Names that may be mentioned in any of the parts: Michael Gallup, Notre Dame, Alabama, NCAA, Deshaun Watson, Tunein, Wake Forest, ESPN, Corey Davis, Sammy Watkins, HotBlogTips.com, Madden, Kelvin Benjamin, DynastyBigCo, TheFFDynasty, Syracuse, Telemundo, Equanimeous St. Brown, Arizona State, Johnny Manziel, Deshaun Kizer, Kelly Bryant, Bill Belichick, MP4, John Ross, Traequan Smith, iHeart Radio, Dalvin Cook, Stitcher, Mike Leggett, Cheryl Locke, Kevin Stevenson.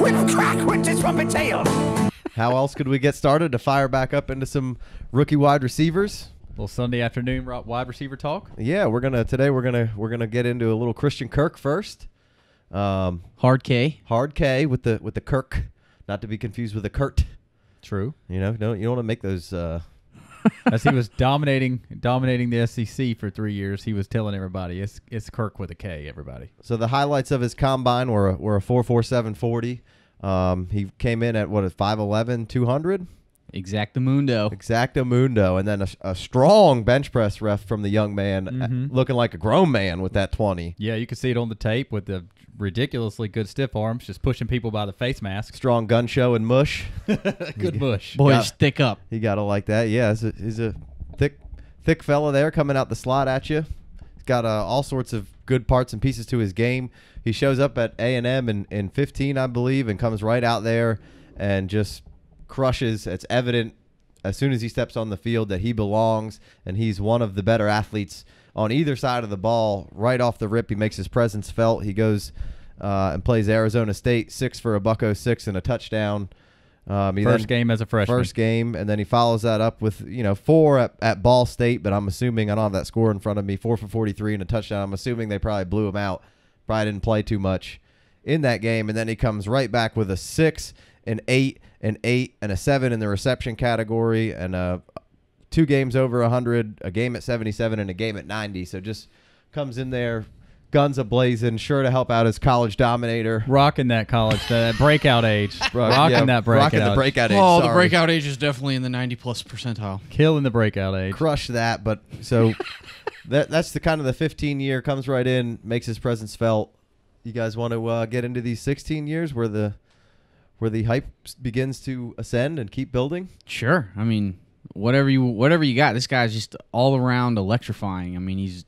quip, crack, with his trumpet tail. How else could we get started to fire back up into some rookie wide receivers? A little Sunday afternoon wide receiver talk. Yeah, today we're gonna get into a little Christian Kirk first. Hard K with the Kirk, not to be confused with the Kurt. True. You don't want to make those. As he was dominating the SEC for 3 years, he was telling everybody it's Kirk with a K. Everybody. So the highlights of his combine were a 4.47 40. He came in at what, a 5'11", 200? Exactamundo. Exactamundo. And then a strong bench press ref from the young man, looking like a grown man with that 20. Yeah, you can see it on the tape with the ridiculously good stiff arms, just pushing people by the face mask. Strong gun show and mush. Good mush. Boy, stick up. You got to like that. Yeah, he's a thick fella there coming out the slot at you. He's got all sorts of good parts and pieces to his game. He shows up at A&M in 15, I believe, and comes right out there and just crushes. It's evident as soon as he steps on the field that he belongs, and he's one of the better athletes on either side of the ball. Right off the rip, he makes his presence felt. He goes and plays Arizona State, 6 for $1.06 and a touchdown. First game as a freshman. First game, and then he follows that up with 4 at Ball State, but I'm assuming, I don't have that score in front of me, 4 for 43 and a touchdown. I'm assuming they probably blew him out. Probably didn't play too much in that game, and then he comes right back with a 6, an 8, an 8, and a 7 in the reception category, and 2 games over 100, a game at 77, and a game at 90. So just comes in there, guns a-blazing, sure to help out his college dominator. Rocking that college, that breakout age. Rocking the breakout age. Oh, sorry. The breakout age is definitely in the 90-plus percentile. Killing the breakout age. Crush that, but so that's the kind of the 15-year, comes right in, makes his presence felt. You guys want to get into these 16 years where the hype begins to ascend and keep building? Sure. I mean, whatever you got, this guy's just all around electrifying. I mean, he's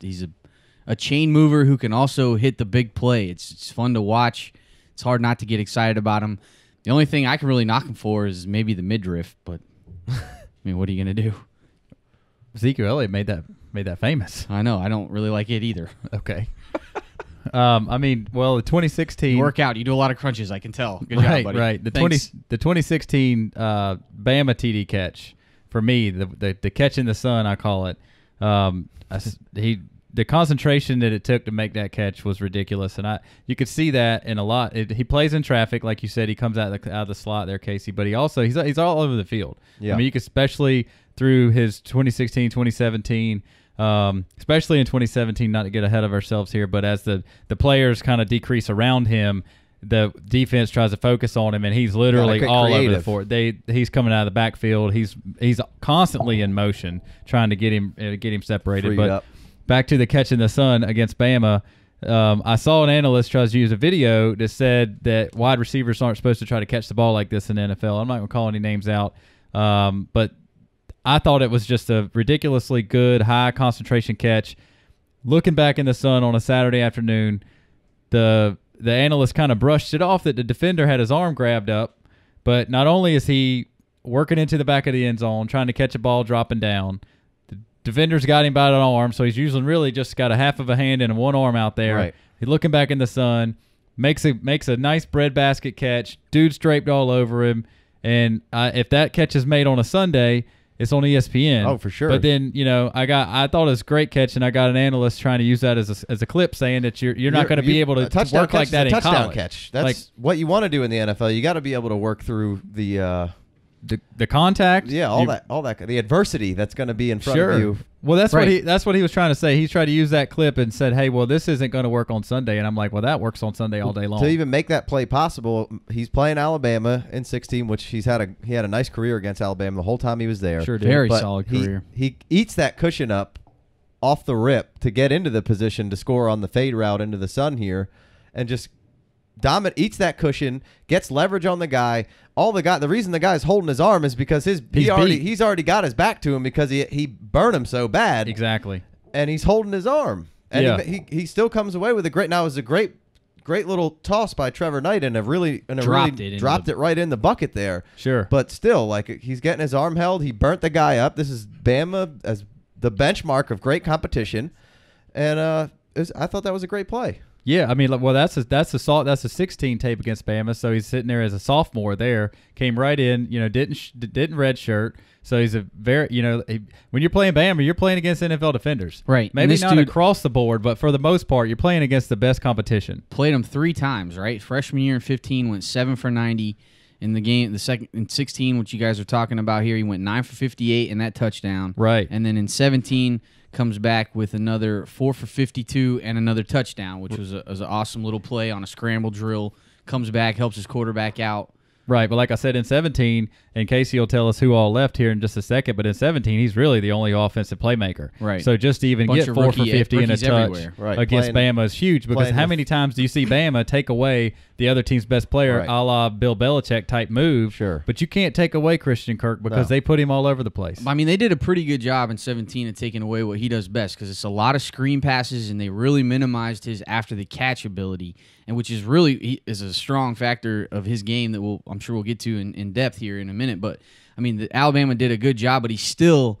a chain mover who can also hit the big play. It's fun to watch. It's hard not to get excited about him. The only thing I can really knock him for is maybe the midriff, but I mean, what are you going to do? Ezekiel Elliott made that famous. I know. I don't really like it either. Okay. I mean, well, the 2016 workout, you do a lot of crunches, I can tell. Good job, buddy. Right. The 2016 Bama TD catch for me, the catch in the sun, I call it. The concentration that it took to make that catch was ridiculous, and you could see that in a lot. He plays in traffic, like you said. He comes out of the slot there, Casey, but he also he's all over the field. Yeah. I mean, you could, especially through his 2016, 2017. Especially in 2017, not to get ahead of ourselves here, but as the players kind of decrease around him, the defense tries to focus on him, and he's literally all creative. Over the court. He's coming out of the backfield. He's constantly in motion, trying to get him separated. Freed but up. Back to the catch in the sun against Bama, I saw an analyst try to use a video that said that wide receivers aren't supposed to try to catch the ball like this in the NFL. I'm not going to call any names out, but I thought it was just a ridiculously good, high concentration catch. Looking back in the sun on a Saturday afternoon, the analyst kind of brushed it off that the defender had his arm grabbed up, but not only is he working into the back of the end zone, trying to catch a ball dropping down, the defender's got him by an arm, so he's usually really just got a half of a hand and one arm out there. Right. He's looking back in the sun, makes a nice breadbasket catch. Dude's draped all over him, and if that catch is made on a Sunday, it's on ESPN. Oh, for sure. But then, I thought it was a great catch, and I got an analyst trying to use that as a clip, saying that you're not going to be able to work like that in college. Touchdown catch. That's like what you want to do in the NFL. You got to be able to work through the contact. Yeah, all that the adversity that's going to be in front of you. Well, that's what he was trying to say. He tried to use that clip and said, "Hey, well, this isn't going to work on Sunday." And I'm like, "Well, that works on Sunday all day long." To even make that play possible, he's playing Alabama in 16, which he had a nice career against Alabama the whole time he was there. Sure did. Very solid career. He eats that cushion up off the rip to get into the position to score on the fade route into the sun here, and just eats that cushion, gets leverage on the guy. The reason the guy's holding his arm is because he's already got his back to him because he burned him so bad. Exactly. And he's holding his arm. And yeah. he still comes away with a great. Now it was a great little toss by Trevor Knight, and dropped it right in the bucket there. Sure. But still, he's getting his arm held. He burnt the guy up. This is Bama as the benchmark of great competition, and I thought that was a great play. Yeah, I mean, well, that's a 16 tape against Bama, so he's sitting there as a sophomore there. Came right in, you know, didn't redshirt. So he's a very, you know, when you're playing Bama, you're playing against NFL defenders. Right. Maybe not across the board, but for the most part, you're playing against the best competition. Played him 3 times, right? Freshman year in 15 went 7 for 90 in the game. The second in 16, which you guys are talking about here, he went 9 for 58 in that touchdown. Right. And then in 17. Comes back with another 4 for 52 and another touchdown, which was an awesome little play on a scramble drill. Comes back, helps his quarterback out. Right, but like I said, in 17, and Casey will tell us who all left here in just a second, but in 17, he's really the only offensive playmaker. Right. So just to even get 4 for 50 and a touch against Bama is huge, because how many times do you see Bama take away the other team's best player, a la Bill Belichick-type move? Sure. But you can't take away Christian Kirk because they put him all over the place. I mean, they did a pretty good job in 17 of taking away what he does best, because it's a lot of screen passes, and they really minimized his after-the-catch ability, and which is really is a strong factor of his game that will – I'm sure we'll get to in depth here in a minute, but I mean, Alabama did a good job, but he still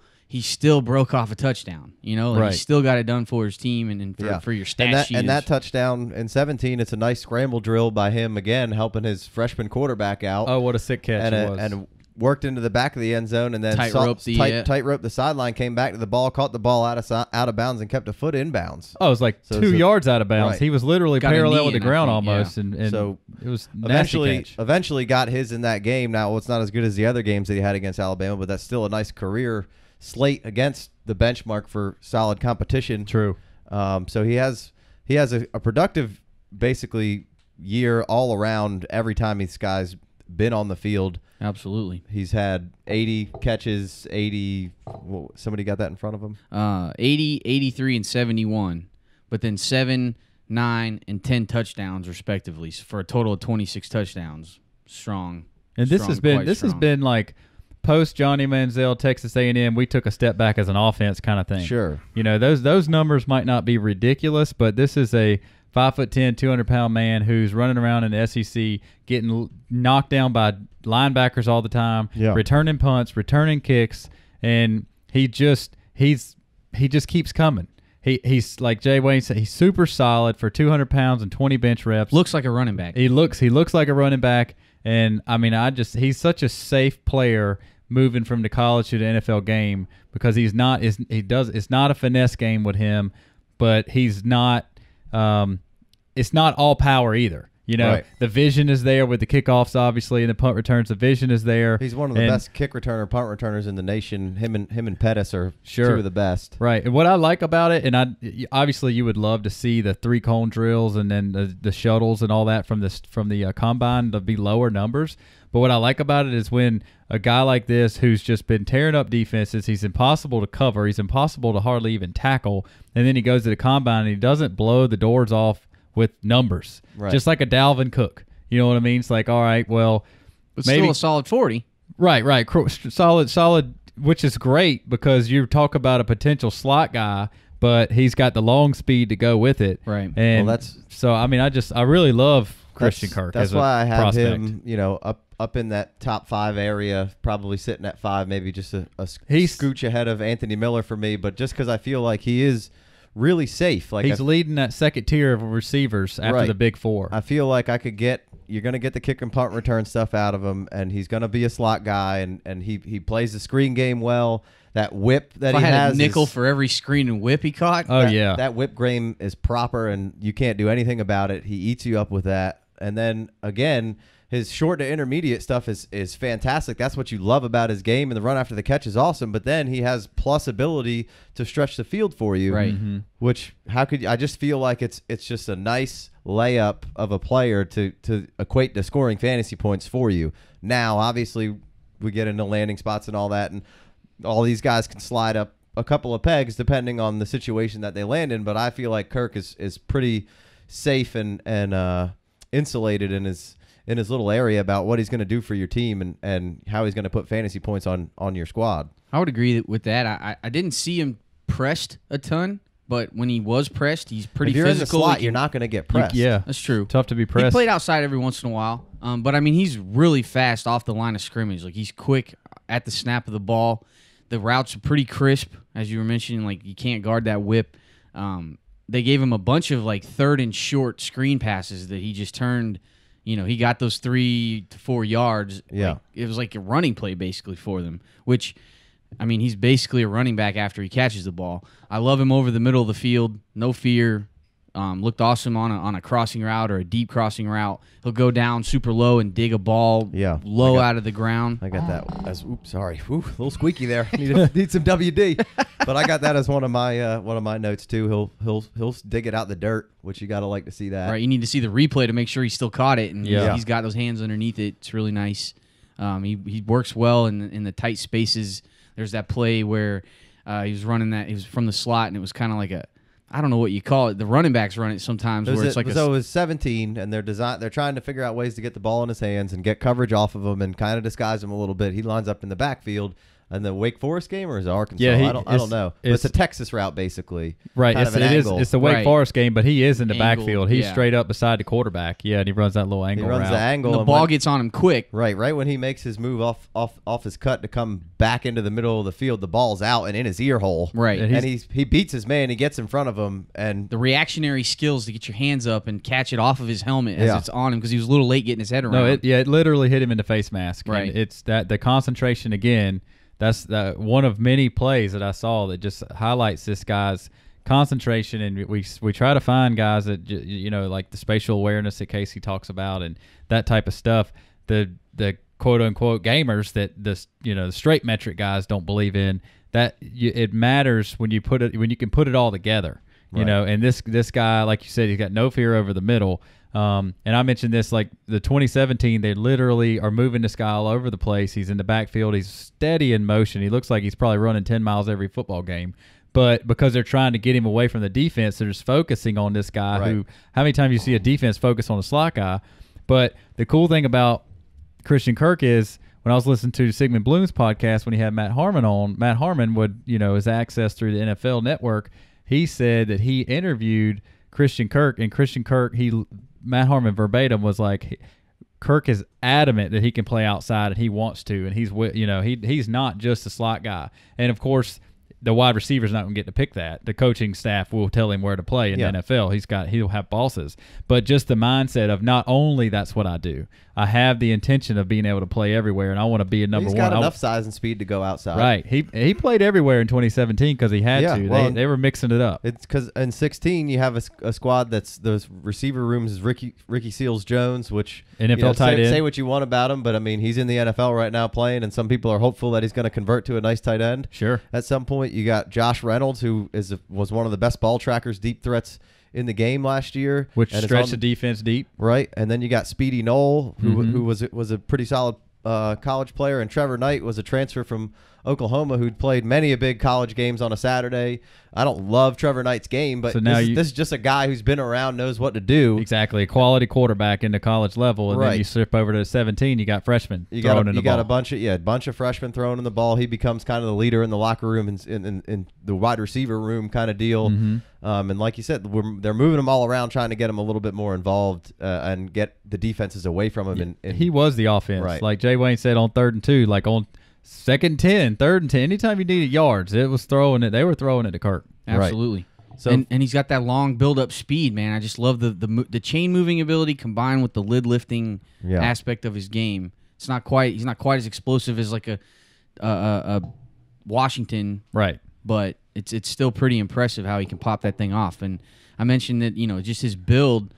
broke off a touchdown. You know, like he still got it done for his team and for your stat sheet. And that touchdown in 17, it's a nice scramble drill by him again, helping his freshman quarterback out. Oh, what a sick catch it was! And worked into the back of the end zone and then tight rope the sideline, came back to the ball, caught the ball out of bounds, and kept a foot inbounds. Oh, it was like 2 yards out of bounds. Right. He was literally parallel with the ground almost, and so it was eventually got his in that game. Now it's not as good as the other games that he had against Alabama, but that's still a nice career slate against the benchmark for solid competition. True. So he has a productive basically year all around every time these guys. Been on the field. Absolutely. He's had 80 catches, 80... Well, somebody got that in front of him? 80, 83, and 71. But then 7, 9, and 10 touchdowns, respectively, for a total of 26 touchdowns. Strong. And this has been like... Post Johnny Manziel, Texas A&M, we took a step back as an offense kind of thing. Sure. You know, those numbers might not be ridiculous, but this is a 5'10", 200-pound man who's running around in the SEC, getting knocked down by linebackers all the time, returning punts, returning kicks, and he just keeps coming. He's like Jay Wayne said, he's super solid for 200 pounds and 20 bench reps. Looks like a running back. He looks like a running back, and I mean, he's such a safe player. Moving from the college to the NFL game, because it's not a finesse game with him, but he's not it's not all power either. You know, the vision is there with the kickoffs, obviously, and the punt returns. The vision is there. He's one of the best kick returner, punt returners in the nation. Him and Pettis are two of the best. Right. And what I like about it, and obviously you would love to see the 3-cone drills and then the shuttles and all that from the combine to be lower numbers. But what I like about it is when a guy like this, who's just been tearing up defenses, he's impossible to cover, he's impossible to hardly even tackle, and then he goes to the combine and he doesn't blow the doors off with numbers, just like a Dalvin Cook. You know what I mean? It's like, all right, well, it's maybe still a solid 40. Right, solid, which is great, because you talk about a potential slot guy, but he's got the long speed to go with it. Right, and well, so. I mean, I really love Christian Kirk. That's why I have him, you know, up in that top 5 area, probably sitting at 5, maybe just a scooch ahead of Anthony Miller for me. But just because I feel like he is really safe. Like he's leading that second tier of receivers after the big 4. I feel like you're going to get the kick and punt return stuff out of him, and he's going to be a slot guy, and he plays the screen game well. That whip that he has. A nickel for every screen and whip he caught. Oh, yeah. That whip game is proper, and you can't do anything about it. He eats you up with that. And then, again, his short to intermediate stuff is fantastic. That's what you love about his game, and the run after the catch is awesome. But then he has plus ability to stretch the field for you, which I just feel like it's just a nice layup of a player to equate to scoring fantasy points for you. Now, obviously, we get into landing spots and all that, and all these guys can slide up a couple of pegs depending on the situation that they land in. But I feel like Kirk is pretty safe and insulated in his little area about what he's going to do for your team and how he's going to put fantasy points on your squad. I would agree with that. I didn't see him pressed a ton, but when he was pressed, he's pretty physical. If you're in the slot, you're not going to get pressed. Yeah, that's true. Tough to be pressed. He played outside every once in a while, but, I mean, he's really fast off the line of scrimmage. Like, he's quick at the snap of the ball. The routes are pretty crisp, as you were mentioning. Like, you can't guard that whip. they gave him a bunch of like third and short screen passes that he just turned. You know, he got those 3 to 4 yards. Yeah, like, it was like a running play basically for them. Which, I mean, he's basically a running back after he catches the ball. I love him over the middle of the field. No fear. Looked awesome on a crossing route or a deep crossing route. He'll go down super low and dig a ball low out of the ground. I got that. Oops, sorry. Ooh, a little squeaky there. Need some WD. But I got that as one of my notes too. He'll dig it out the dirt, which you gotta like to see that. Right. You need to see the replay to make sure he still caught it, and he's got those hands underneath it. It's really nice. He works well in the tight spaces. There's that play where he was running that. He was from the slot, and it was kind of like a, I don't know what you call it. The running backs run it sometimes. So it was 17, and they're trying to figure out ways to get the ball in his hands and get coverage off of him and kind of disguise him a little bit. He lines up in the backfield. And the Wake Forest game, or is it Arkansas? Yeah, I don't know. But it's a Texas route, basically. Right. It's the Wake Forest game, but he is in the backfield. He's straight up beside the quarterback. Yeah, and he runs that little angle route. He runs the angle. And the ball gets on him quick. Right. Right when he makes his move off his cut to come back into the middle of the field, the ball's out and in his ear hole. Right. And he beats his man. He gets in front of him. And the reactionary skills to get your hands up and catch it off of his helmet as it's on him, because he was a little late getting his head around. No, it literally hit him in the face mask. Right. And it's that the concentration again. That's one of many plays that I saw that just highlights this guy's concentration, and we try to find guys that, you know, like the spatial awareness that Casey talks about and that type of stuff. The quote unquote gamers that the straight metric guys don't believe in. It matters when you can put it all together, you know. And this guy, like you said, he's got no fear over the middle. And I mentioned this, like the 2017, they literally are moving this guy all over the place. He's in the backfield. He's steady in motion. He looks like he's probably running 10 miles every football game. But because they're trying to get him away from the defense, they're just focusing on this guy who, how many times you see a defense focus on a slot guy? But the cool thing about Christian Kirk is, when I was listening to Sigmund Bloom's podcast, when he had Matt Harmon on, Matt Harmon would, his access through the NFL Network, he said that he interviewed Christian Kirk, and Christian Kirk, Matt Harmon verbatim was like, Kirk is adamant that he can play outside and he wants to, and he's not just a slot guy. And of course, the wide receiver's not going to get to pick that. The coaching staff will tell him where to play in the NFL. He'll have bosses. But just the mindset of not only that's what I do, I have the intention of being able to play everywhere, and I want to be a number one. He's got enough size and speed to go outside. Right. He played everywhere in 2017 because he had to. Well, they were mixing it up. It's because in 2016 you have a squad that's those receiver rooms is Ricky Seals-Jones, which NFL tight end. Say what you want about him, but I mean he's in the NFL right now playing, and some people are hopeful that he's going to convert to a nice tight end. Sure. At some point. You got Josh Reynolds, who was one of the best ball trackers, deep threats in the game last year, which stretched the defense deep, right? And then you got Speedy Knoll, who was a pretty solid college player, and Trevor Knight was a transfer from Oklahoma who'd played many a big college games on a Saturday. I don't love Trevor Knight's game, but so this is just a guy who's been around, knows what to do. Exactly, a quality quarterback in the college level, and then you slip over to 17, you got freshmen thrown in the ball. You got a bunch of freshmen thrown in the ball. He becomes kind of the leader in the locker room and in the wide receiver room kind of deal. And like you said, they're moving him all around, trying to get him a little bit more involved and get the defenses away from him. And he was the offense, right. Like Jay Wayne said, on 3rd and 2, like on. 2nd and 10, 3rd and 10, anytime you needed yards, it was throwing it. They were throwing it to Kirk. Absolutely. Right. So and he's got that long build-up speed, man. I just love the chain moving ability combined with the lid lifting aspect of his game. It's not quite. He's not quite as explosive as like a Washington, right? But it's still pretty impressive how he can pop that thing off. And I mentioned that just his build.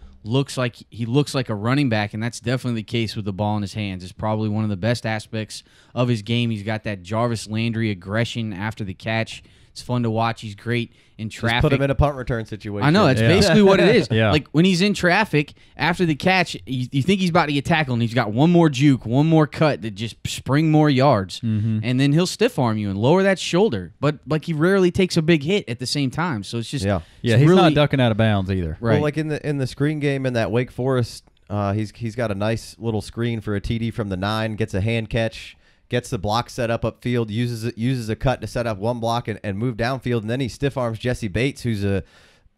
He looks like a running back, and that's definitely the case with the ball in his hands. It's probably one of the best aspects of his game. He's got that Jarvis Landry aggression after the catch. It's fun to watch. He's great in traffic. Just put him in a punt return situation. I know. That's basically what it is. Like when he's in traffic, after the catch, you think he's about to get tackled, and he's got one more juke, one more cut that just spring more yards, and then he'll stiff-arm you and lower that shoulder. But like he rarely takes a big hit at the same time, so it's just he's really not ducking out of bounds either. Right. Well, like in the screen game in that Wake Forest, he's got a nice little screen for a TD from the 9, gets a hand catch. Gets the block set up upfield, uses a cut to set up one block and move downfield, and then he stiff arms Jesse Bates, who's a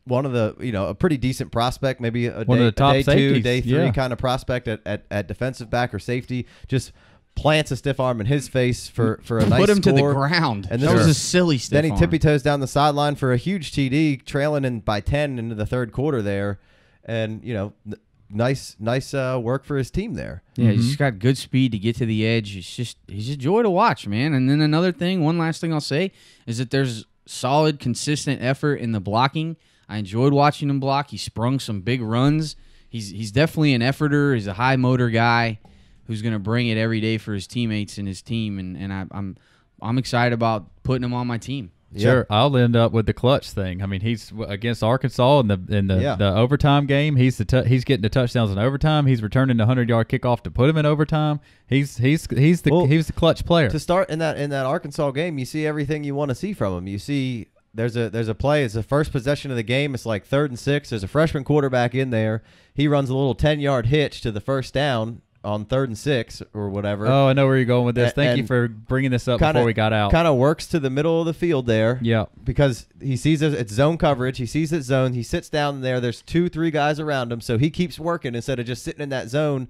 pretty decent prospect, maybe a day 2, day 3 kind of prospect at defensive back or safety. Just plants a stiff arm in his face for a nice score. Put him to the ground. And that was a silly stiff arm. Then he tippy-toes down the sideline for a huge TD, trailing in by 10 into the third quarter there. And, you know, nice work for his team there. Yeah, he's just got good speed to get to the edge. He's just a joy to watch, man. And then another thing, one last thing I'll say, is that there's solid, consistent effort in the blocking. I enjoyed watching him block. He sprung some big runs. He's definitely an efforter. He's a high-motor guy who's going to bring it every day for his teammates and his team, and I'm excited about putting him on my team. Sure, yep. I'll end up with the clutch thing. I mean, he's against Arkansas in the overtime game. He's getting the touchdowns in overtime. He's returning the 100-yard kickoff to put him in overtime. He's the clutch player. To start in that Arkansas game, you see everything you want to see from him. You see there's a play. It's the first possession of the game. It's like 3rd and 6. There's a freshman quarterback in there. He runs a little 10-yard hitch to the first down on 3rd and 6 or whatever. Oh, I know where you're going with this. Thank you for bringing this up before we got out. Kind of works to the middle of the field there. Yeah. Because he sees it's zone coverage. He sees it's zone. He sits down there. There's 2-3 guys around him. So he keeps working instead of just sitting in that zone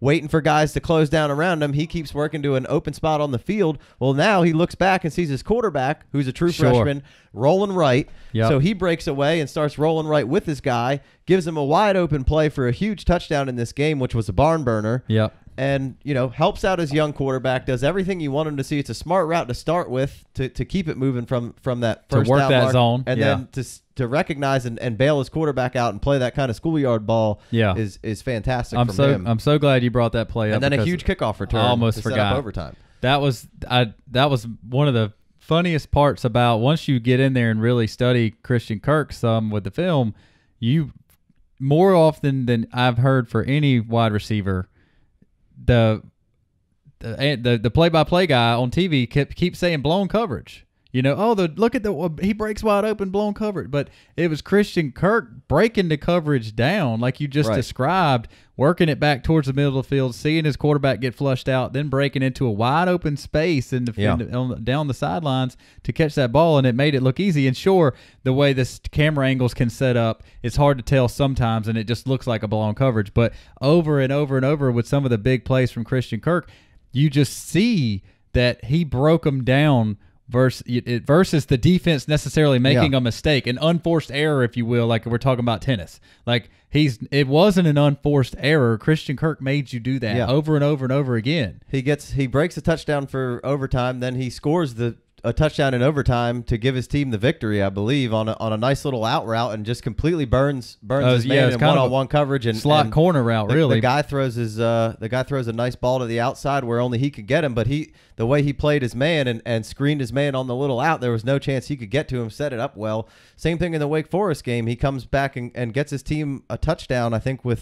waiting for guys to close down around him. He keeps working to an open spot on the field. Well, now he looks back and sees his quarterback, who's a true freshman, rolling right. Yep. So he breaks away and starts rolling right with this guy, gives him a wide open play for a huge touchdown in this game, which was a barn burner. Yep. And, you know, helps out his young quarterback, does everything you want him to see. It's a smart route to start with to keep it moving from that first to work that mark, zone. And then to recognize and bail his quarterback out and play that kind of schoolyard ball is fantastic from him. I'm so glad you brought that play up. And then a huge kickoff return. I almost forgot. Overtime. That was one of the funniest parts about once you get in there and really study Christian Kirk some with the film, you more often than I've heard for any wide receiver, the play-by-play guy on TV keep saying blown coverage. You know, he breaks wide open, blown coverage. But it was Christian Kirk breaking the coverage down like you just described, working it back towards the middle of the field, seeing his quarterback get flushed out, then breaking into a wide open space down the sidelines to catch that ball, and it made it look easy. And sure, the way this camera angles can set up, it's hard to tell sometimes, and it just looks like a blown coverage. But over and over and over with some of the big plays from Christian Kirk, you just see that he broke them down versus the defense necessarily making a mistake, an unforced error, if you will, like we're talking about tennis. Like it wasn't an unforced error. Christian Kirk made you do that over and over and over again. He breaks a touchdown for overtime, then he scores a touchdown in overtime to give his team the victory, I believe, on a nice little out route, and just completely burns his man in one-on-one coverage and slot corner route. Really, the guy throws a nice ball to the outside where only he could get him. But the way he played his man and screened his man on the little out, there was no chance he could get to him. Set it up well. Same thing in the Wake Forest game. He comes back and gets his team a touchdown. I think with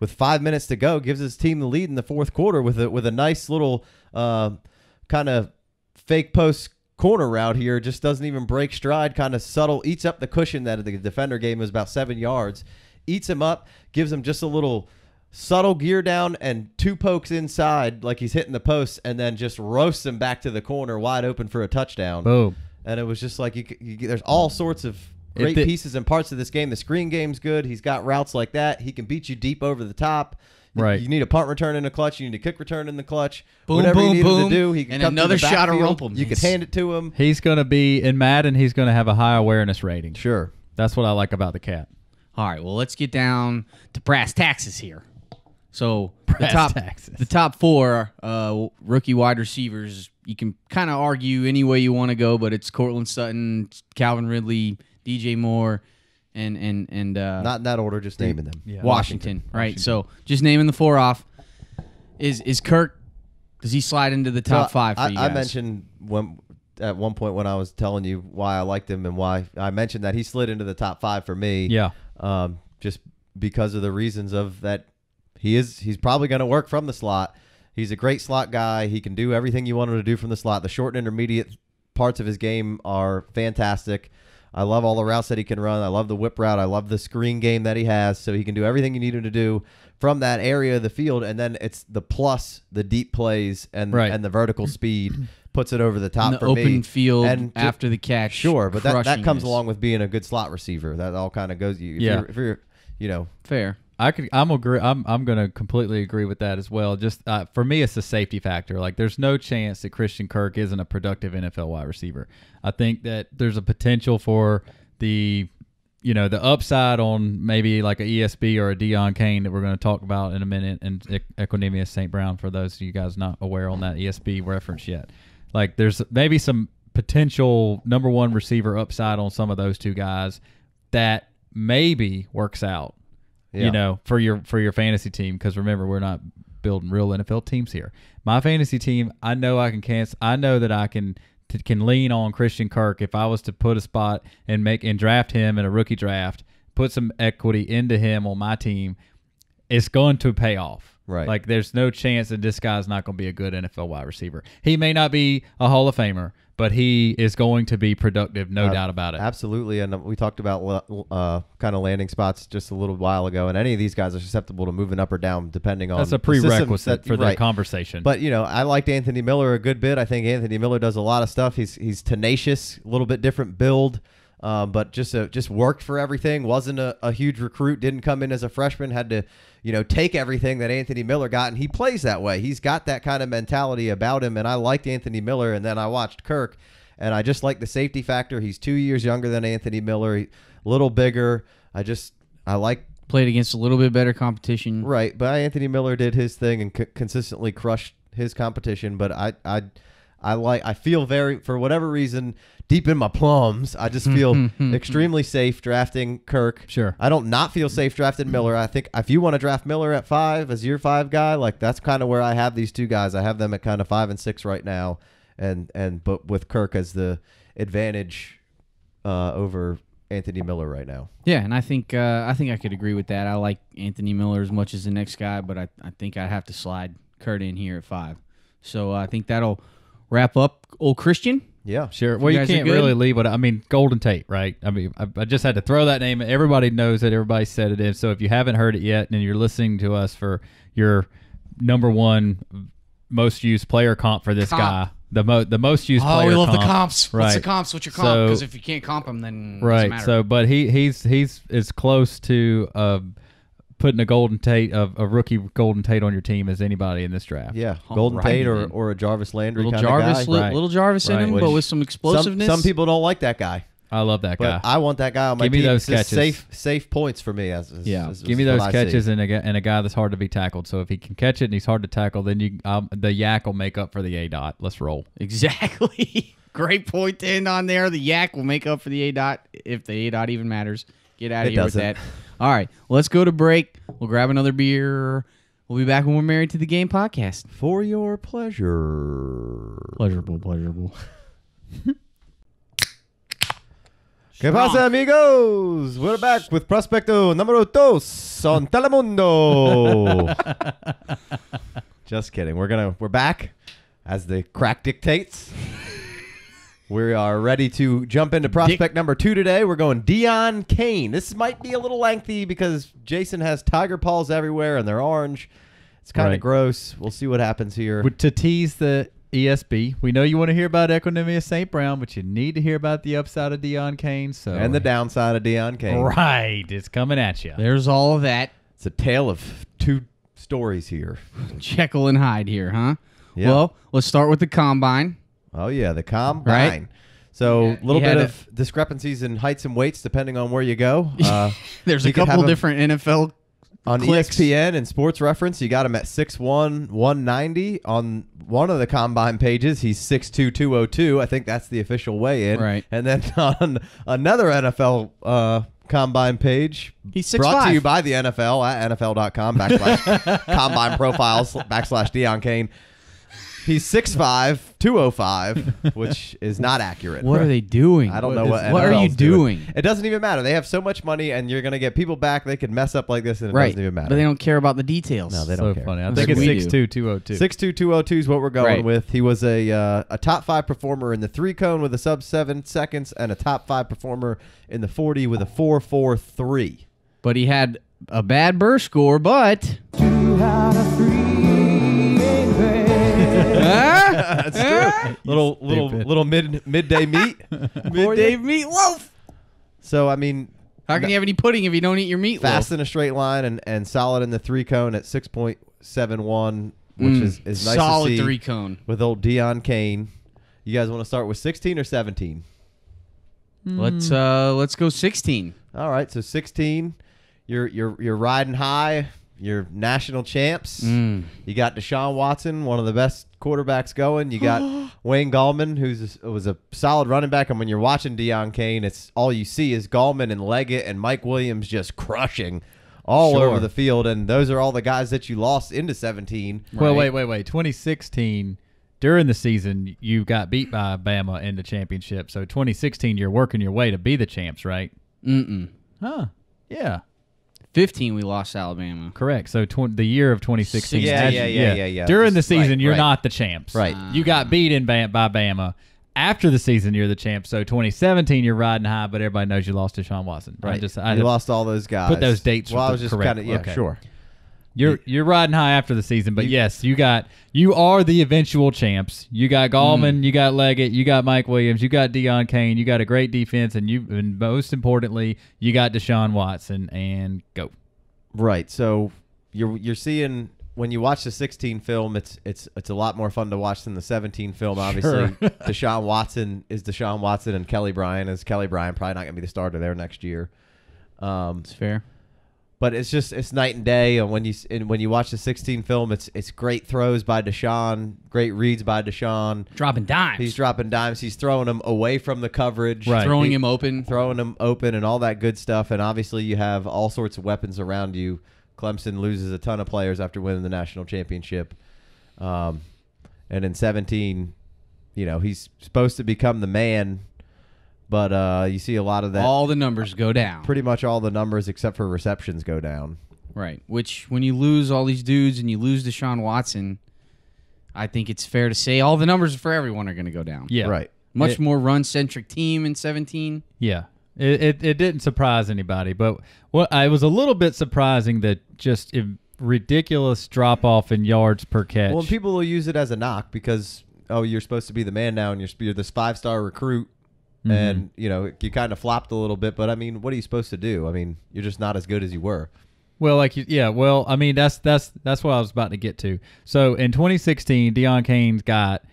5 minutes to go, gives his team the lead in the fourth quarter with a nice little kind of fake post corner route here. Just doesn't even break stride, kind of subtle, eats up the cushion that the defender gave him, is about 7 yards, eats him up, gives him just a little subtle gear down and 2 pokes inside like he's hitting the post, and then just roasts him back to the corner wide open for a touchdown. Boom. And it was just like there's all sorts of great pieces and parts of this game. The screen game's good. He's got routes like that. He can beat you deep over the top. Right. You need a punt return in the clutch. You need a kick return in the clutch. Boom, whatever boom, you need him to do, he can and come another the shot of Rumpel. You can hand it to him. He's going to be in Madden. He's going to have a high awareness rating. Sure, that's what I like about the cat. All right. Well, let's get down to brass taxes here. So the top 4 rookie wide receivers. You can kind of argue any way you want to go, but it's Cortland Sutton, Calvin Ridley, DJ Moore. And not in that order, just naming them. Yeah, Washington, right? So just naming the 4 off. Is Kirk? Does he slide into the top 5? For you guys? I mentioned at one point when I was telling you why I liked him and why I mentioned that he slid into the top 5 for me. Yeah. Just because of the reasons of that, he's probably going to work from the slot. He's a great slot guy. He can do everything you want him to do from the slot. The short and intermediate parts of his game are fantastic. I love all the routes that he can run. I love the whip route. I love the screen game that he has. So he can do everything you need him to do from that area of the field. And then it's the deep plays and the vertical speed puts it over the top for me. Open field and after the catch. Sure, but that comes along with being a good slot receiver. That all kind of goes. If you're fair. I'm going to completely agree with that as well. Just for me, it's the safety factor. Like, there's no chance that Christian Kirk isn't a productive NFL wide receiver. I think that there's a potential for the, you know, the upside on maybe like a ESB or a Deon Cain that we're going to talk about in a minute, and Equanimeous St. Brown, for those of you guys not aware on that ESB reference yet. Like, there's maybe some potential number one receiver upside on some of those two guys that maybe works out. Yeah. You know, for your fantasy team, because remember, we're not building real NFL teams here. My fantasy team, I know I can cancel. I know that I can lean on Christian Kirk if I was to put a spot and draft him in a rookie draft, put some equity into him on my team. It's going to pay off. Right. Like, there's no chance that this guy's not going to be a good NFL wide receiver. He may not be a Hall of Famer, but he is going to be productive, no doubt about it. Absolutely. And we talked about kind of landing spots just a little while ago, and any of these guys are susceptible to moving up or down depending on... That's a prerequisite for that conversation. But, you know, I liked Anthony Miller a good bit. I think Anthony Miller does a lot of stuff. He's tenacious, a little bit different build, but just worked for everything. Wasn't a huge recruit, didn't come in as a freshman, had to, you know, take everything that Anthony Miller got, and he plays that way. He's got that kind of mentality about him, and I liked Anthony Miller, and then I watched Kirk, and I just like the safety factor. He's 2 years younger than Anthony Miller, a little bigger. I like... Played against a little bit better competition. Right, but Anthony Miller did his thing and consistently crushed his competition, but I feel very, for whatever reason, deep in my plums, I just feel extremely safe drafting Kirk. Sure. I don't not feel safe drafting Miller. I think if you want to draft Miller at 5 as your 5 guy, like, that's kind of where I have these two guys. I have them at kind of 5 and 6 right now, but with Kirk as the advantage over Anthony Miller right now. Yeah, and I think I could agree with that. I like Anthony Miller as much as the next guy, but I think I'd have to slide Kirk in here at 5. So I think that'll wrap up old Christian. Yeah, sure. Well, you can't really leave what I mean. Golden Tate, right? I mean, I just had to throw that name. Everybody knows it. Everybody said it is. So if you haven't heard it yet, and you're listening to us for your #1 most used player comp for this guy, the most used player. Oh, we love comp. The comps. Right. What's the comps? What's your comp? Because if you can't comp them, then it doesn't matter. So, but he's as close to putting a Golden Tate, a rookie Golden Tate on your team as anybody in this draft. Yeah, Golden Tate or a Jarvis Landry kind of guy. Little Jarvis in him, but with some explosiveness. Some people don't like that guy. I love that guy. But I want that guy on my team. Give me those catches. Safe points for me. Yeah, give me those catches and a guy that's hard to be tackled. So if he can catch it and he's hard to tackle, then the yak will make up for the A-dot. Let's roll. Exactly. Great point to end on there. The yak will make up for the A-dot, if the A-dot even matters. Get out of here with that. All right, let's go to break. We'll grab another beer. We'll be back when we're Married to the Game podcast. For your pleasure. Pleasurable. ¿Qué pasa, amigos? We're back with Prospecto Numero Dos on Telemundo. Just kidding. We're back, as the crack dictates. We are ready to jump into prospect number 2 today. We're going Deon Cain. This might be a little lengthy because Jason has tiger paws everywhere and they're orange. It's kind of gross. We'll see what happens here. To tease the ESB, we know you want to hear about Equanimeous St. Brown, but you need to hear about the upside of Deon Cain. And the downside of Deon Cain. Right. It's coming at you. There's all of that. It's a tale of 2 stories here. Jekyll and Hyde here, huh? Yeah. Well, let's start with the combine. Oh, yeah, the combine. Right? So a little bit of discrepancies in heights and weights depending on where you go. There's a couple different NFL on clicks. ESPN and Sports Reference, you got him at 6'1", 190. On one of the combine pages, he's 6'2", 202. I think that's the official weigh-in. Right. And then on another NFL combine page, he's 6'5". Brought to you by the NFL at NFL.com/combine-profiles/Deon Cain. He's 6'5", 205, which is not accurate. What are they doing? I don't know what NFL's are you doing? It doesn't even matter. They have so much money, and you're going to get people back. They could mess up like this, and it doesn't even matter. But they don't care about the details. No, they don't care. Funny. I think it's 6'2", 202. 6'2", 202 is what we're going with. He was a top 5 performer in the 3-cone with a sub 7 seconds, and a top 5 performer in the 40 with a 4.43. But he had a bad burst score, but 2 out of 3. That's true. Little midday meat. Midday meatloaf. So I mean, How can you have any pudding if you don't eat your meatloaf? Fast in a straight line and solid in the three cone at 6.71, which is nice solid to see. Solid three cone. With old Deon Cain. You guys want to start with 16 or 17? Let's go 16. All right, so 16. You're riding high. You're national champs. You got Deshaun Watson, one of the best quarterbacks going. You got Wayne Gallman, who was a solid running back. And when you're watching Deon Cain, it's all you see is Gallman and Leggett and Mike Williams just crushing all over the field. And those are all the guys that you lost into 17. Right? Well, wait. 2016. During the season, you got beat by Bama in the championship. So 2016, you're working your way to be the champs, right? Huh? Yeah. 15, we lost Alabama. Correct. So the year of 2016. Yeah. During the season, you're not the champs. Right. You got beat by Bama. After the season, you're the champ. So 2017, you're riding high, but everybody knows you lost to Deshaun Watson. Right. You lost all those guys. Put those dates. Well, I was just kind of sure. You're riding high after the season, but yes, you are the eventual champs. You got Gallman, you got Leggett, you got Mike Williams, you got Deon Cain, you got a great defense, and most importantly, you got Deshaun Watson. And go. Right. So you're seeing when you watch the 16 film, it's a lot more fun to watch than the 17 film. Obviously, Deshaun Watson is Deshaun Watson, and Kelly Bryant is Kelly Bryant. Probably not going to be the starter there next year. It's fair. But it's just night and day, and when you watch the 16 film, it's great throws by Deshaun, great reads by Deshaun, dropping dimes. He's dropping dimes. He's throwing them away from the coverage, right. throwing him open, and all that good stuff. And obviously, you have all sorts of weapons around you. Clemson loses a ton of players after winning the national championship, and in 17, you know, he's supposed to become the man. But you see a lot of that. All the numbers go down. Pretty much all the numbers except for receptions go down. Right, which when you lose all these dudes and you lose Deshaun Watson, I think it's fair to say all the numbers for everyone are going to go down. Yeah, right. Much more run-centric team in 17. Yeah, it didn't surprise anybody. But it was a little bit surprising that just a ridiculous drop-off in yards per catch. Well, people will use it as a knock because, oh, you're supposed to be the man now and you're this five-star recruit. And, you know, you kind of flopped a little bit. But, I mean, what are you supposed to do? I mean, you're just not as good as you were. Well, I mean, that's what I was about to get to. So, in 2016, Deon Cain's got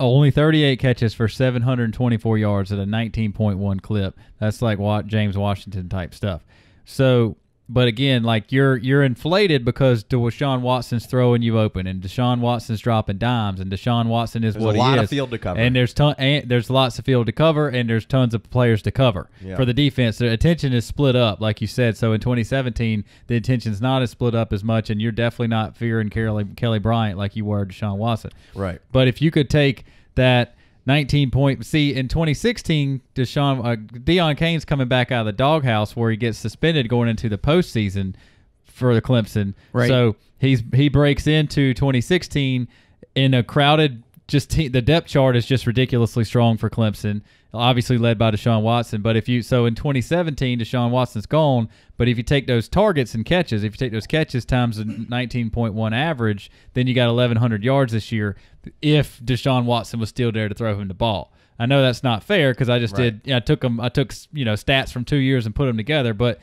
only 38 catches for 724 yards at a 19.1 clip. That's like James Washington-type stuff. So, but again, like, you're inflated because Deshaun Watson's throwing you open, and Deshaun Watson's dropping dimes, and Deshaun Watson is what he is. There's a lot of field to cover, and there's lots of field to cover, and there's tons of players to cover for the defense. The attention is split up, like you said. So in 2017, the attention's not as split up as much, and you're definitely not fearing Kelly Bryant like you were Deshaun Watson. Right. But if you could take that 19 point. See, in 2016, Deon Cain's coming back out of the doghouse where he gets suspended going into the postseason for the Clemson. Right. So he breaks into 2016 in a crowded. The depth chart is just ridiculously strong for Clemson, obviously led by Deshaun Watson. But so in 2017, Deshaun Watson's gone. But if you take those targets and catches, if you take those catches times the 19.1 average, then you got 1,100 yards this year if Deshaun Watson was still there to throw him the ball. I know that's not fair because I just I took them. I took stats from 2 years and put them together. But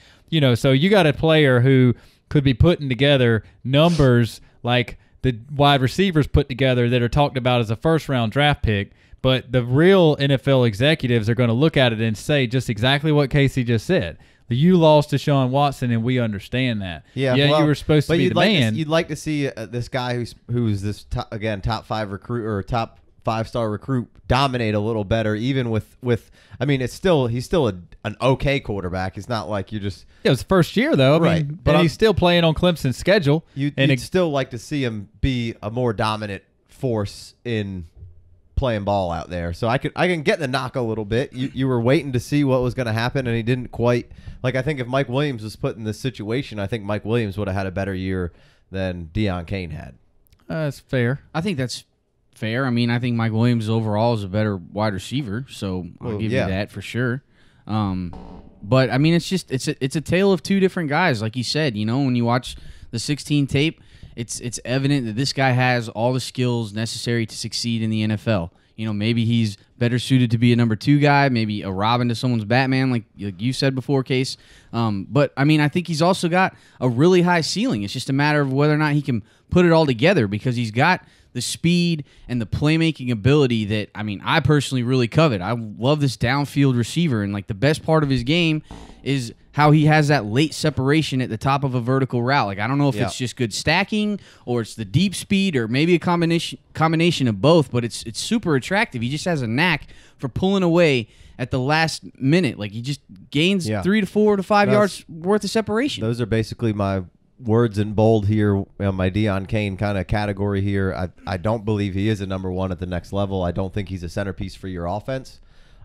so you got a player who could be putting together numbers like the wide receivers put together that are talked about as a first-round draft pick, but the real NFL executives are going to look at it and say just exactly what Casey just said. You lost Deshaun Watson, and we understand that. Yeah, well, you were supposed to be the man. You'd like to see this guy who's this, top five recruit or top five-star recruit dominate a little better, even with I mean, he's still an okay quarterback. It's not like you just... It was first year, though. I mean, but he's still playing on Clemson's schedule. You'd still like to see him be a more dominant force in playing ball out there. So I can get the knock a little bit. You were waiting to see what was going to happen, and he didn't quite... Like, I think if Mike Williams was put in this situation, I think Mike Williams would have had a better year than Deon Cain had. That's fair. I think that's fair. I mean, I think Mike Williams overall is a better wide receiver, so I'll give you that for sure. But I mean, it's a tale of two different guys, like you said. You know, when you watch the 16 tape, it's evident that this guy has all the skills necessary to succeed in the NFL. you know, maybe he's better suited to be a number two guy, maybe a Robin to someone's Batman, like you said before, Case. But, I mean, I think he's also got a really high ceiling. It's just a matter of whether or not he can put it all together, because he's got the speed and the playmaking ability that, I mean, I personally really covet. I love this downfield receiver, and, like, the best part of his game is how he has that late separation at the top of a vertical route. Like, I don't know if it's just good stacking or it's the deep speed or maybe a combination of both, but it's super attractive. He just has a knack for pulling away at the last minute. Like, he just gains 3 to 4 to 5 yards worth of separation. Those are basically my words in bold here, my Deon Cain kind of category here. I don't believe he is a number one at the next level. I don't think he's a centerpiece for your offense.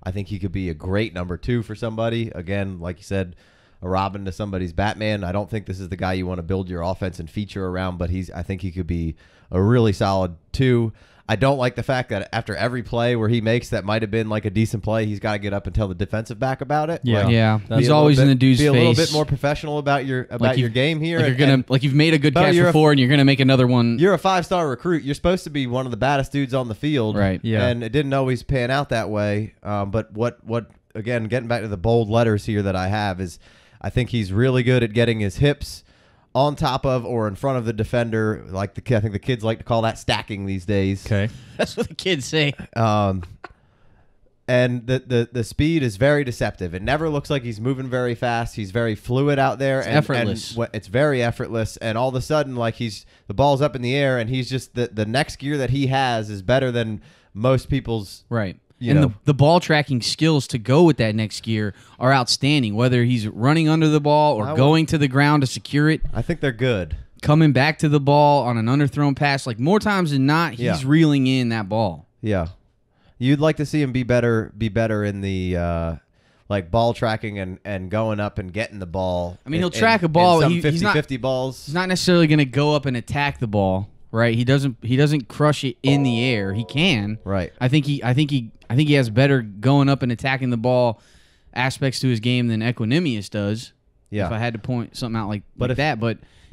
I think he could be a great number two for somebody. Again, like you said, a Robin to somebody's Batman. I don't think this is the guy you want to build your offense and feature around, but I think he could be a really solid two. I don't like the fact that after every play where he makes that might have been like a decent play, he's got to get up and tell the defensive back about it. Yeah, like, he's always in the dude's face. Be a little bit more professional about your your game here. Like, you've made a good catch before, and you're gonna make another one. You're a five-star recruit. You're supposed to be one of the baddest dudes on the field, right? Yeah, and it didn't always pan out that way. But what again? Getting back to the bold letters here that I have is, I think he's really good at getting his hips on top of or in front of the defender. Like I think the kids like to call that stacking these days. Okay, that's what the kids say. And the speed is very deceptive. It never looks like he's moving very fast. He's very fluid out there. It's effortless. And it's very effortless. And all of a sudden, like the ball's up in the air, and he's just the next gear that he has is better than most people's. Right. The ball tracking skills to go with that next gear are outstanding, whether he's running under the ball or going to the ground to secure it. I think they're good. Coming back to the ball on an underthrown pass, like more times than not, he's reeling in that ball. Yeah. You'd like to see him be better in the like ball tracking and going up and getting the ball. I mean, he'll track a ball. Some 50-50 balls. He's not necessarily going to go up and attack the ball. Right, he doesn't crush it in the air. He can. Right. I think he has better going up and attacking the ball aspects to his game than Equanimeous does. Yeah. If I had to point something out but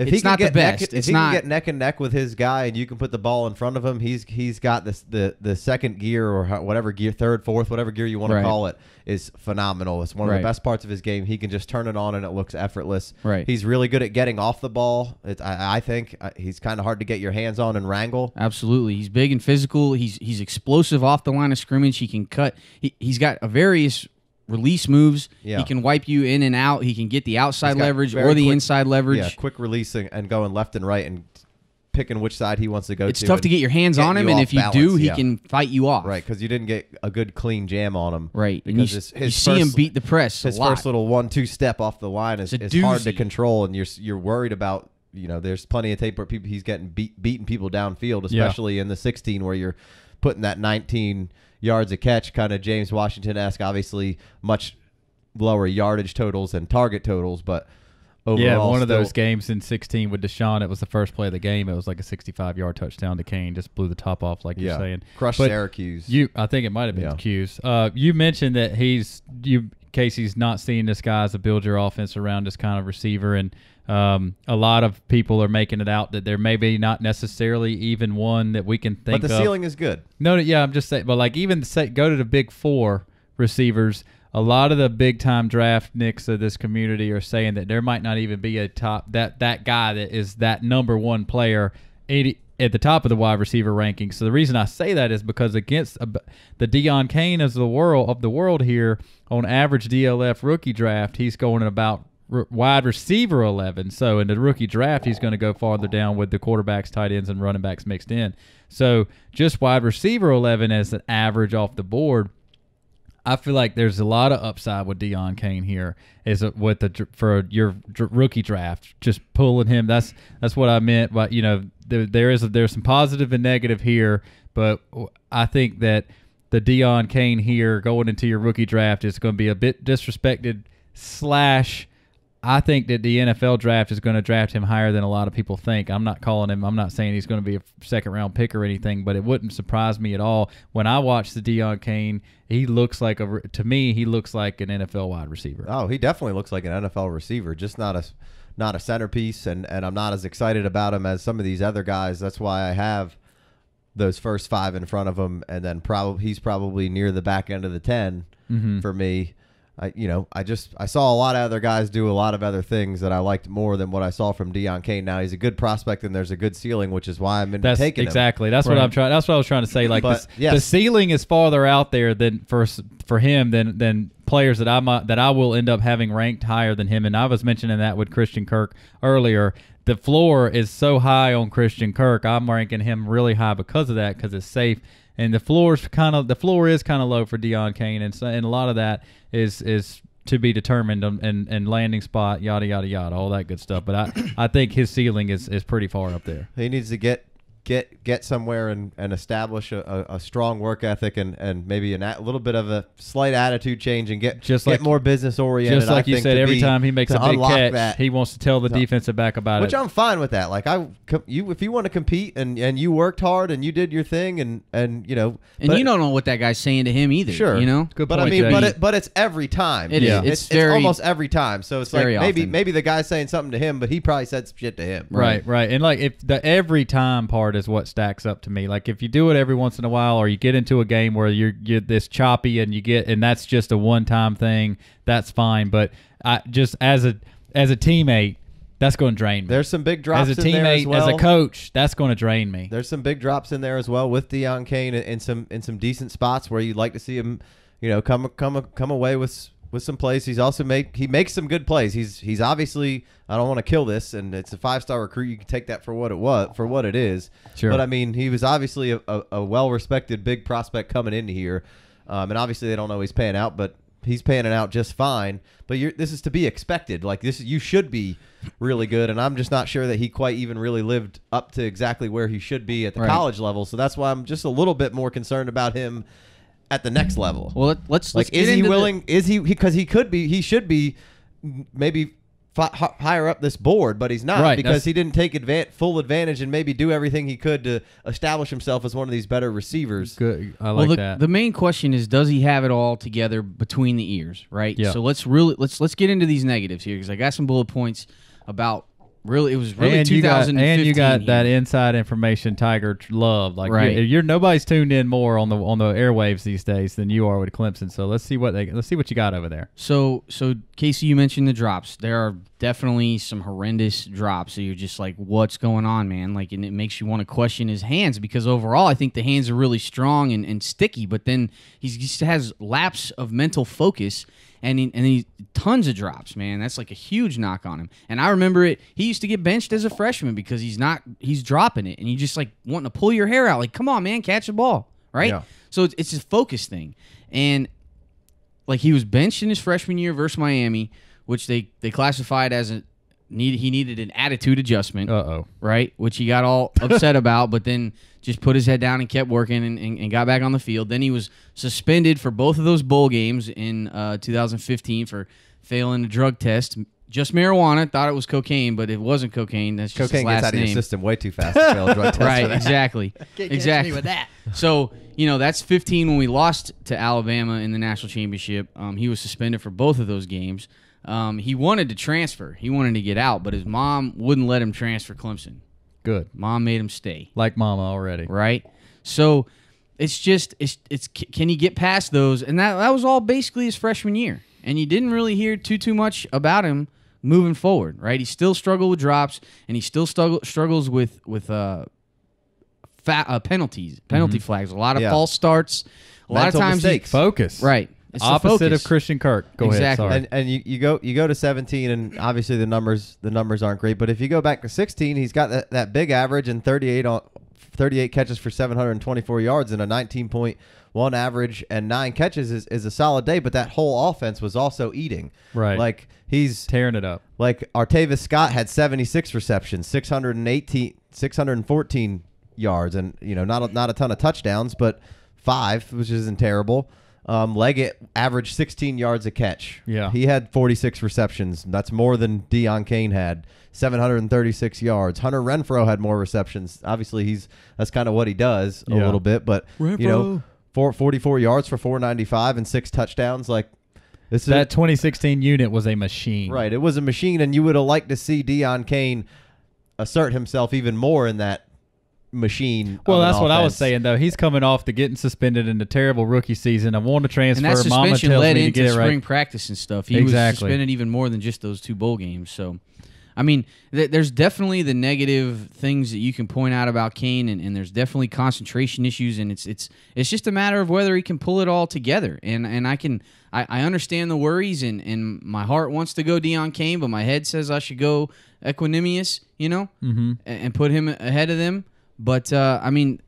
it's not the best. If he can get neck and neck with his guy and you can put the ball in front of him, he's got this the second gear or whatever gear, third, fourth, whatever gear you want to call it, is phenomenal. It's one of the best parts of his game. He can just turn it on and it looks effortless. Right. He's really good at getting off the ball. I think he's kind of hard to get your hands on and wrangle. Absolutely. He's big and physical. He's explosive off the line of scrimmage. He can cut. He's got a various release moves. Yeah. He can wipe you in and out. He can get the outside leverage or the inside leverage. Yeah, quick releasing and going left and right and picking which side he wants to go to. It's tough to get your hands on him, and if you do, he can fight you off. Right, because you didn't get a good clean jam on him. Right. Because you see him beat the press a lot. His first little 1-2 step off the line is hard to control, and you're worried about, you know, there's plenty of tape where he's getting beating people downfield, especially in the 16 where you're putting that 19 yards a catch, kind of James Washington-esque, obviously much lower yardage totals and target totals, but overall. Yeah, one of those games in 16 with Deshaun, it was the first play of the game. It was like a 65-yard touchdown to Cain, just blew the top off, like you're saying. Crushed Syracuse. I think it might have been Syracuse. You mentioned that Casey's not seeing this guy as a build your offense around this kind of receiver, and a lot of people are making it out that there may be not necessarily even one that we can think of. But the ceiling is good. No, yeah, I'm just saying, but like even go to the big four receivers, a lot of the big-time draft nicks of this community are saying that there might not even be a top, that guy that is that number one player at the top of the wide receiver ranking. So the reason I say that is because against the Deon Cain of the world here, on average DLF rookie draft, he's going about wide receiver 11. So in the rookie draft, he's going to go farther down with the quarterbacks, tight ends, and running backs mixed in. So just wide receiver 11 as an average off the board. I feel like there's a lot of upside with Deon Cain here for your rookie draft. Just pulling him, that's what I meant. But you know, there's some positive and negative here, but I think that the Deon Cain here going into your rookie draft is going to be a bit disrespected. Slash, I think that the NFL draft is going to draft him higher than a lot of people think. I'm not calling him. I'm not saying he's going to be a second-round pick or anything, but it wouldn't surprise me at all. When I watch the Deon Cain, to me, he looks like an NFL wide receiver. Oh, he definitely looks like an NFL receiver, just not a centerpiece, and I'm not as excited about him as some of these other guys. That's why I have those first five in front of him, and then probably he's probably near the back end of the 10 for me. I saw a lot of other guys do a lot of other things that I liked more than what I saw from Deon Cain. Now he's a good prospect and there's a good ceiling, which is why I'm taking him. That's right. That's what I was trying to say. Like the ceiling is farther out there than for him than players that I will end up having ranked higher than him. And I was mentioning that with Christian Kirk earlier. The floor is so high on Christian Kirk. I'm ranking him really high because of that, because it's safe. And the floor is kind of low for Deon Cain, and a lot of that is to be determined, and landing spot, yada yada yada, all that good stuff. But I think his ceiling is pretty far up there. He needs to get somewhere and establish a strong work ethic and maybe a little bit of a slight attitude change and get more business oriented. Just like you said, every time he makes a big catch, he wants to tell the defensive back about it. Which I'm fine with that. Like if you want to compete and you worked hard and you did your thing and you know, and you don't know what that guy's saying to him either. Sure, you know, good point. But I mean, but it's every time. It is. It's almost every time. So it's like maybe the guy's saying something to him, but he probably said shit to him. Right. And like if the every time part is what stacks up to me. Like if you do it every once in a while, or you get into a game where you're this choppy and that's just a one-time thing, that's fine. But I just as a teammate, that's going to drain me. There's some big drops as a teammate, in there as well. As a coach, that's going to drain me. There's some big drops in there as well with Deon Cain in some decent spots where you'd like to see him, you know, come away with some plays. He's also makes some good plays. He's obviously, I don't want to kill this, and it's a five-star recruit. You can take that for what it is. Sure. But I mean, he was obviously a well-respected big prospect coming into here, and obviously they don't always pan out, but he's panning out just fine. But this is to be expected. Like you should be really good, and I'm just not sure that he quite even really lived up to exactly where he should be at the college level. So that's why I'm just a little bit more concerned about him at the next level. Well, let's is he willing? Is he? Because he could be. He should be, maybe higher up this board, but he's not, because he didn't take full advantage and maybe do everything he could to establish himself as one of these better receivers. Good. I like that. The main question is, does he have it all together between the ears? Right. Yeah. So let's get into these negatives here, because I got some bullet points about. Really, it was really and 2015. You got that inside information Tiger loved. Like nobody's tuned in more on the airwaves these days than you are with Clemson. So let's see what you got over there. So Casey, you mentioned the drops. There are definitely some horrendous drops. So you're just like, what's going on, man? Like, and it makes you want to question his hands, because overall, I think the hands are really strong and sticky. But then he just has lapse of mental focus. And tons of drops, man. That's like a huge knock on him. And I remember it. He used to get benched as a freshman because he's dropping it, and you just like wanting to pull your hair out. Like, come on, man, catch the ball, right? Yeah. So it's his focus thing, and like he was benched in his freshman year versus Miami, which they classified as he needed an attitude adjustment. Right, which he got all upset about, but then just put his head down and kept working and got back on the field. Then he was suspended for both of those bowl games in 2015 for failing a drug test. Just marijuana. Thought it was cocaine, but it wasn't cocaine. That's just cocaine gets out of your system way too fast. To fail a drug test. Right, exactly. Exactly. With that. So, you know, that's 15 when we lost to Alabama in the national championship. He was suspended for both of those games. He wanted to transfer. He wanted to get out, but his mom wouldn't let him transfer Clemson. Good. Mom made him stay. Like mama already. Right? So it's just, it's can he get past those? And that was all basically his freshman year. And you didn't really hear too much about him moving forward, right? He still struggled with drops, and he still struggles with penalty flags. A lot of false starts. A lot of times he focus. Right. It's opposite of Christian Kirk. Go ahead. Sorry. And you go to 17, and obviously the numbers aren't great. But if you go back to 16, he's got that big average and 38 catches for 724 yards and a 19.1 average and 9 catches is a solid day. But that whole offense was also eating. Right. Like he's tearing it up. Like Artavis Scott had 76 receptions, 614 yards, and you know not a ton of touchdowns, but 5, which isn't terrible. Leggett averaged 16 yards a catch. Yeah. He had 46 receptions. That's more than Deon Cain had. 736 yards. Hunter Renfro had more receptions. Obviously, that's kind of what he does a little bit. But, Renfro. You know, 44 yards for 495 and 6 touchdowns. Like, that 2016 unit was a machine. Right. It was a machine, and you would have liked to see Deon Cain assert himself even more in that machine. Well, that's what I was saying, though. He's coming off the getting suspended in the terrible rookie season. I want to transfer. And that suspension led into spring practice and stuff. He was suspended even more than just those two bowl games. So, I mean, there's definitely the negative things that you can point out about Cain, and there's definitely concentration issues, and it's just a matter of whether he can pull it all together. And I understand the worries, and my heart wants to go Deon Cain, but my head says I should go Equanimeous, you know, and put him ahead of them. But I mean,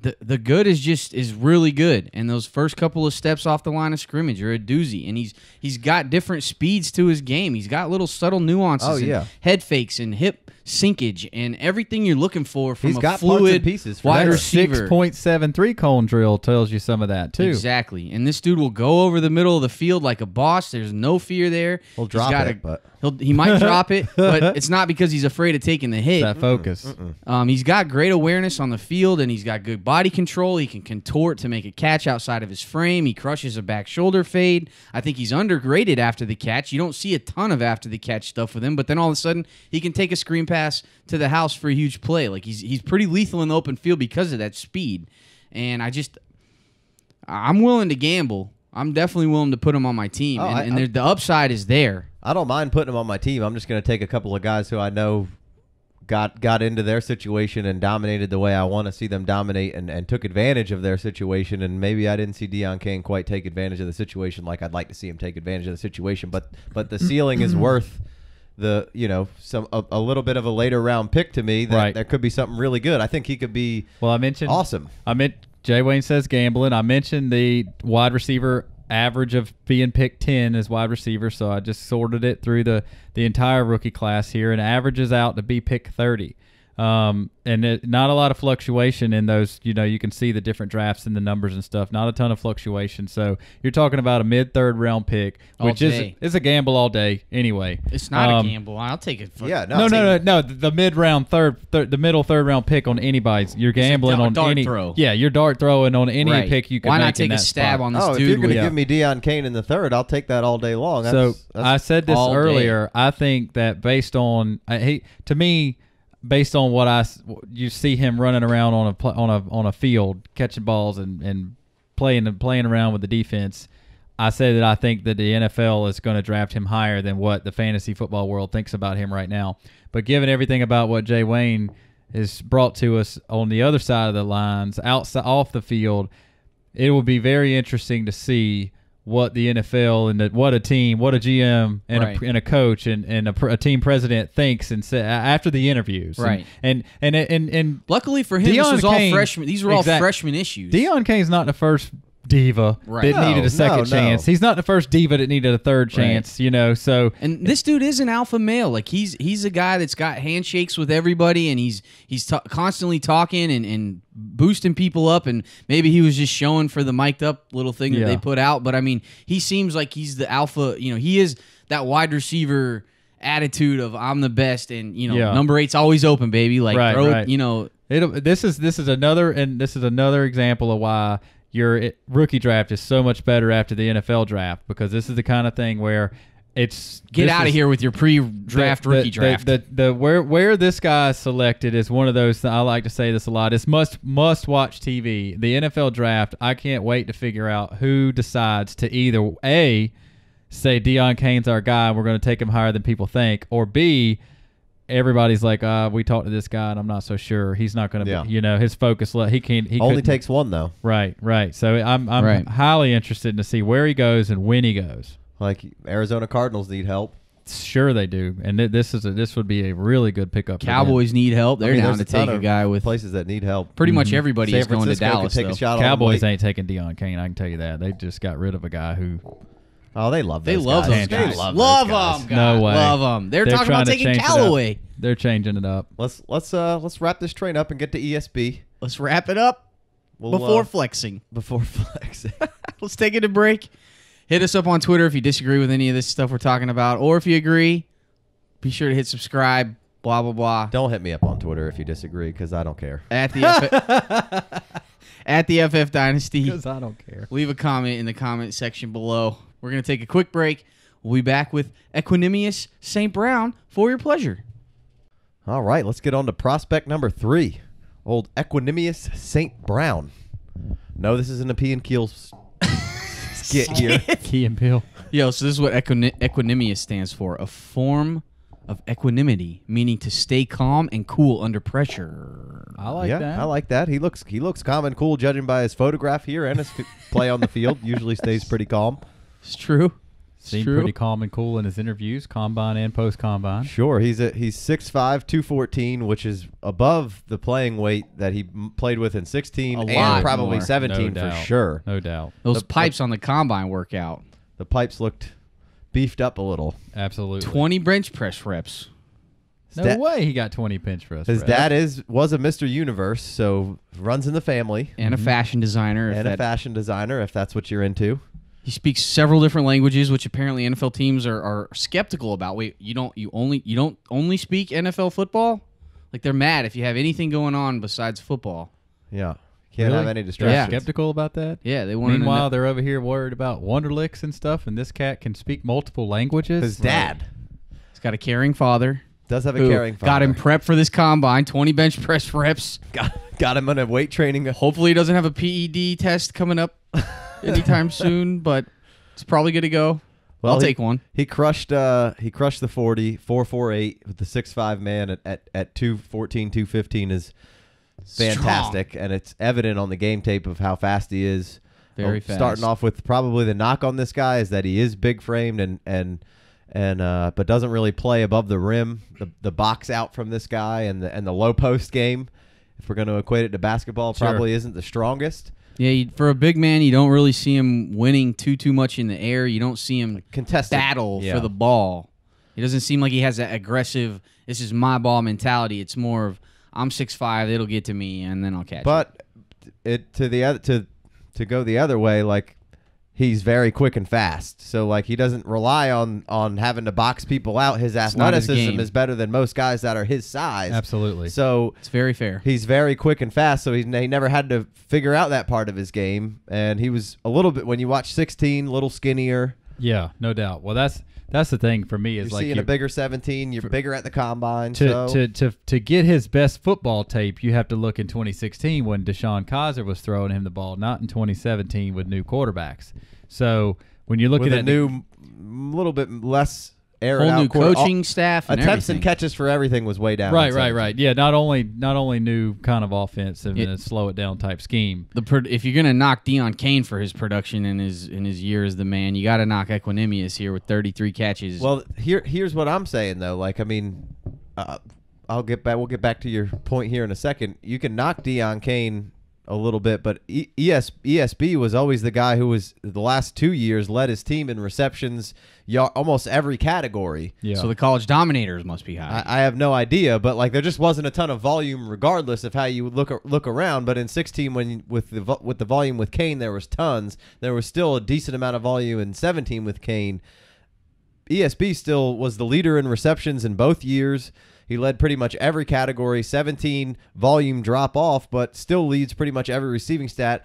the good is really good, and those first couple of steps off the line of scrimmage are a doozy. And he's got different speeds to his game. He's got little subtle nuances, and head fakes, and hip sinkage, and everything you're looking for from a fluid wide receiver. 6.73 cone drill tells you some of that too. Exactly, and this dude will go over the middle of the field like a boss. There's no fear there. He'll drop it, but he might drop it, but it's not because he's afraid of taking the hit. That focus. He's got great awareness on the field, and he's got good body control. He can contort to make a catch outside of his frame. He crushes a back shoulder fade. I think he's undergraded after the catch. You don't see a ton of after the catch stuff with him, but then all of a sudden he can take a screen pass to the house for a huge play. Like he's pretty lethal in the open field because of that speed. And I'm willing to gamble. I'm definitely willing to put him on my team. And the upside is there. I don't mind putting him on my team. I'm just going to take a couple of guys who I know got into their situation and dominated the way I want to see them dominate, and took advantage of their situation. And maybe I didn't see Deon Cain quite take advantage of the situation like I'd like to see him take advantage of the situation. But the ceiling is worth a little bit of a later round pick to me. That could be something really good. I think he could be. Well, I mentioned awesome. I meant Jay Wayne says gambling. I mentioned the wide receiver average of being picked 10 as wide receiver, so I just sorted it through the entire rookie class here, and averages out to be pick 30. And not a lot of fluctuation in those. You can see the different drafts and the numbers and stuff. Not a ton of fluctuation. So you're talking about a mid-third round pick, which is a gamble all day anyway. It's not a gamble. I'll take it. The mid-round the middle third round pick on anybody's. You're gambling on any throw. Yeah, you're dart throwing on any pick you can. Why not take a stab on this dude? If you're going to give me Deon Cain in the third, I'll take that all day long. That's I said this earlier. I think that based on what you see him running around on a field, catching balls and playing around with the defense, I say that I think that the NFL is going to draft him higher than what the fantasy football world thinks about him right now. But given everything about what Jay Wayne has brought to us on the other side of the lines, outside off the field, it will be very interesting to see what the NFL and what a team, what a GM and a coach and a team president thinks and say after the interviews. Right. And luckily for him, Deon Cain, all freshmen. These were all freshman issues. Deon Cain's not the first diva that needed a second chance. He's not the first diva that needed a third chance. So and this dude is an alpha male. Like he's a guy that's got handshakes with everybody, and he's constantly talking and boosting people up, and maybe he was just showing for the mic'd up little thing that they put out. But I mean, he seems like he's the alpha. He is that wide receiver attitude of I'm the best, and number 8's always open, baby. Like this is another example of why your rookie draft is so much better after the NFL draft, because this is the kind of thing where it's get out of here with your pre-draft rookie draft. Where this guy is selected is one of those. I like to say this a lot. It's must watch TV. The NFL draft. I can't wait to figure out who decides to either A, say Deon Cain's our guy, and we're going to take him higher than people think, or B, everybody's like, we talked to this guy, and I'm not so sure. He's not going to be, his focus. He can't. He only takes one, though. Right. So I'm highly interested to see where he goes and when he goes. Like Arizona Cardinals need help. Sure they do, and this would be a really good pickup. Cowboys need help. They're down to take a guy with places that need help. Pretty much everybody is going to Dallas. Cowboys ain't taking Deon Cain. I can tell you that. They just got rid of a guy who. Oh, they love those guys. They love them. No way. Love them. They're talking about taking Callaway. They're changing it up. Let's wrap this train up and get to ESB. Let's wrap it up before flexing. Before flexing. Let's take it a break. Hit us up on Twitter if you disagree with any of this stuff we're talking about, or if you agree, be sure to hit subscribe. Blah blah blah. Don't hit me up on Twitter if you disagree, because I don't care. At the FF Dynasty, because I don't care. Leave a comment in the comment section below. We're going to take a quick break. We'll be back with Equanimeous St. Brown for your pleasure. All right, let's get on to prospect number 3. Old Equanimeous St. Brown. No, this isn't a Pee and Keel skit here. Key and Peel. Yo, so this is what equanimous stands for. A form of equanimity, meaning to stay calm and cool under pressure. I like that. I like that. He looks calm and cool, judging by his photograph here and his play on the field. Usually stays pretty calm. It's true. Seemed pretty calm and cool in his interviews, combine and post-combine. Sure. He's 6'5", 214, which is above the playing weight that he played with in 16 and probably more. 17 no for doubt. Sure. No doubt. Those pipes on the combine workout. The pipes looked beefed up a little. Absolutely. 20 bench press reps. No way he got 20 bench press reps. His dad was a Mr. Universe, so runs in the family. And a fashion designer. And a fashion designer, if that's what you're into. He speaks several different languages, which apparently NFL teams are skeptical about. Wait, you don't only speak NFL football? Like, they're mad if you have anything going on besides football. Yeah. Can't have any distractions. They're skeptical about that? Yeah, they want. Meanwhile, they're over here worried about Wonderlicks and stuff, and this cat can speak multiple languages. His dad. He's got a caring father. Does have a caring father. Got him prepped for this combine, 20 bench press reps. Got him on a weight training. Hopefully he doesn't have a PED test coming up anytime soon, but it's probably good to go. Well, I'll take one. He crushed the 40, 4.48 with the 6'5 man at 214, 215 is fantastic. Strong. And it's evident on the game tape of how fast he is. Very fast. Starting off with probably the knock on this guy is that he is big framed and but doesn't really play above the rim, the box out from this guy and the low post game. If we're going to equate it to basketball, probably isn't the strongest. Yeah, for a big man, you don't really see him winning too much in the air. You don't see him battle for the ball. It doesn't seem like he has that aggressive, this is my ball mentality. It's more of, I'm 6'5", it'll get to me, and then I'll catch it. But to go the other way, like, he's very quick and fast. So, like, he doesn't rely on having to box people out. His athleticism is better than most guys that are his size. Absolutely. So it's very fair. He's very quick and fast, so he never had to figure out that part of his game. And he was a little bit, when you watch 16, a little skinnier. Yeah, no doubt. Well, that's the thing for me. Is you're like seeing a bigger 17, you're bigger at the combine. To get his best football tape, you have to look in 2016 when Deshaun Kizer was throwing him the ball, not in 2017 with new quarterbacks. So when you look at a new, little bit less air out, new coaching staff, and attempts and catches for everything was way down. Right. Yeah, not only new kind of offense and a slow it down type scheme. If you're gonna knock Deon Cain for his production in his year as the man, you got to knock Equanimeous here with 33 catches. Well, here's what I'm saying though. Like, I mean, I'll get back. We'll get back to your point here in a second. You can knock Deon Cain a little bit, but ESB was always the guy who was the last 2 years led his team in receptions, almost every category. Yeah. So the college dominators must be high. I have no idea, but like there just wasn't a ton of volume, regardless of how you look around. But in 16, with the volume with Kane, there was tons. There was still a decent amount of volume in 17 with Kane. ESB still was the leader in receptions in both years. He led pretty much every category, 17 volume drop off, but still leads pretty much every receiving stat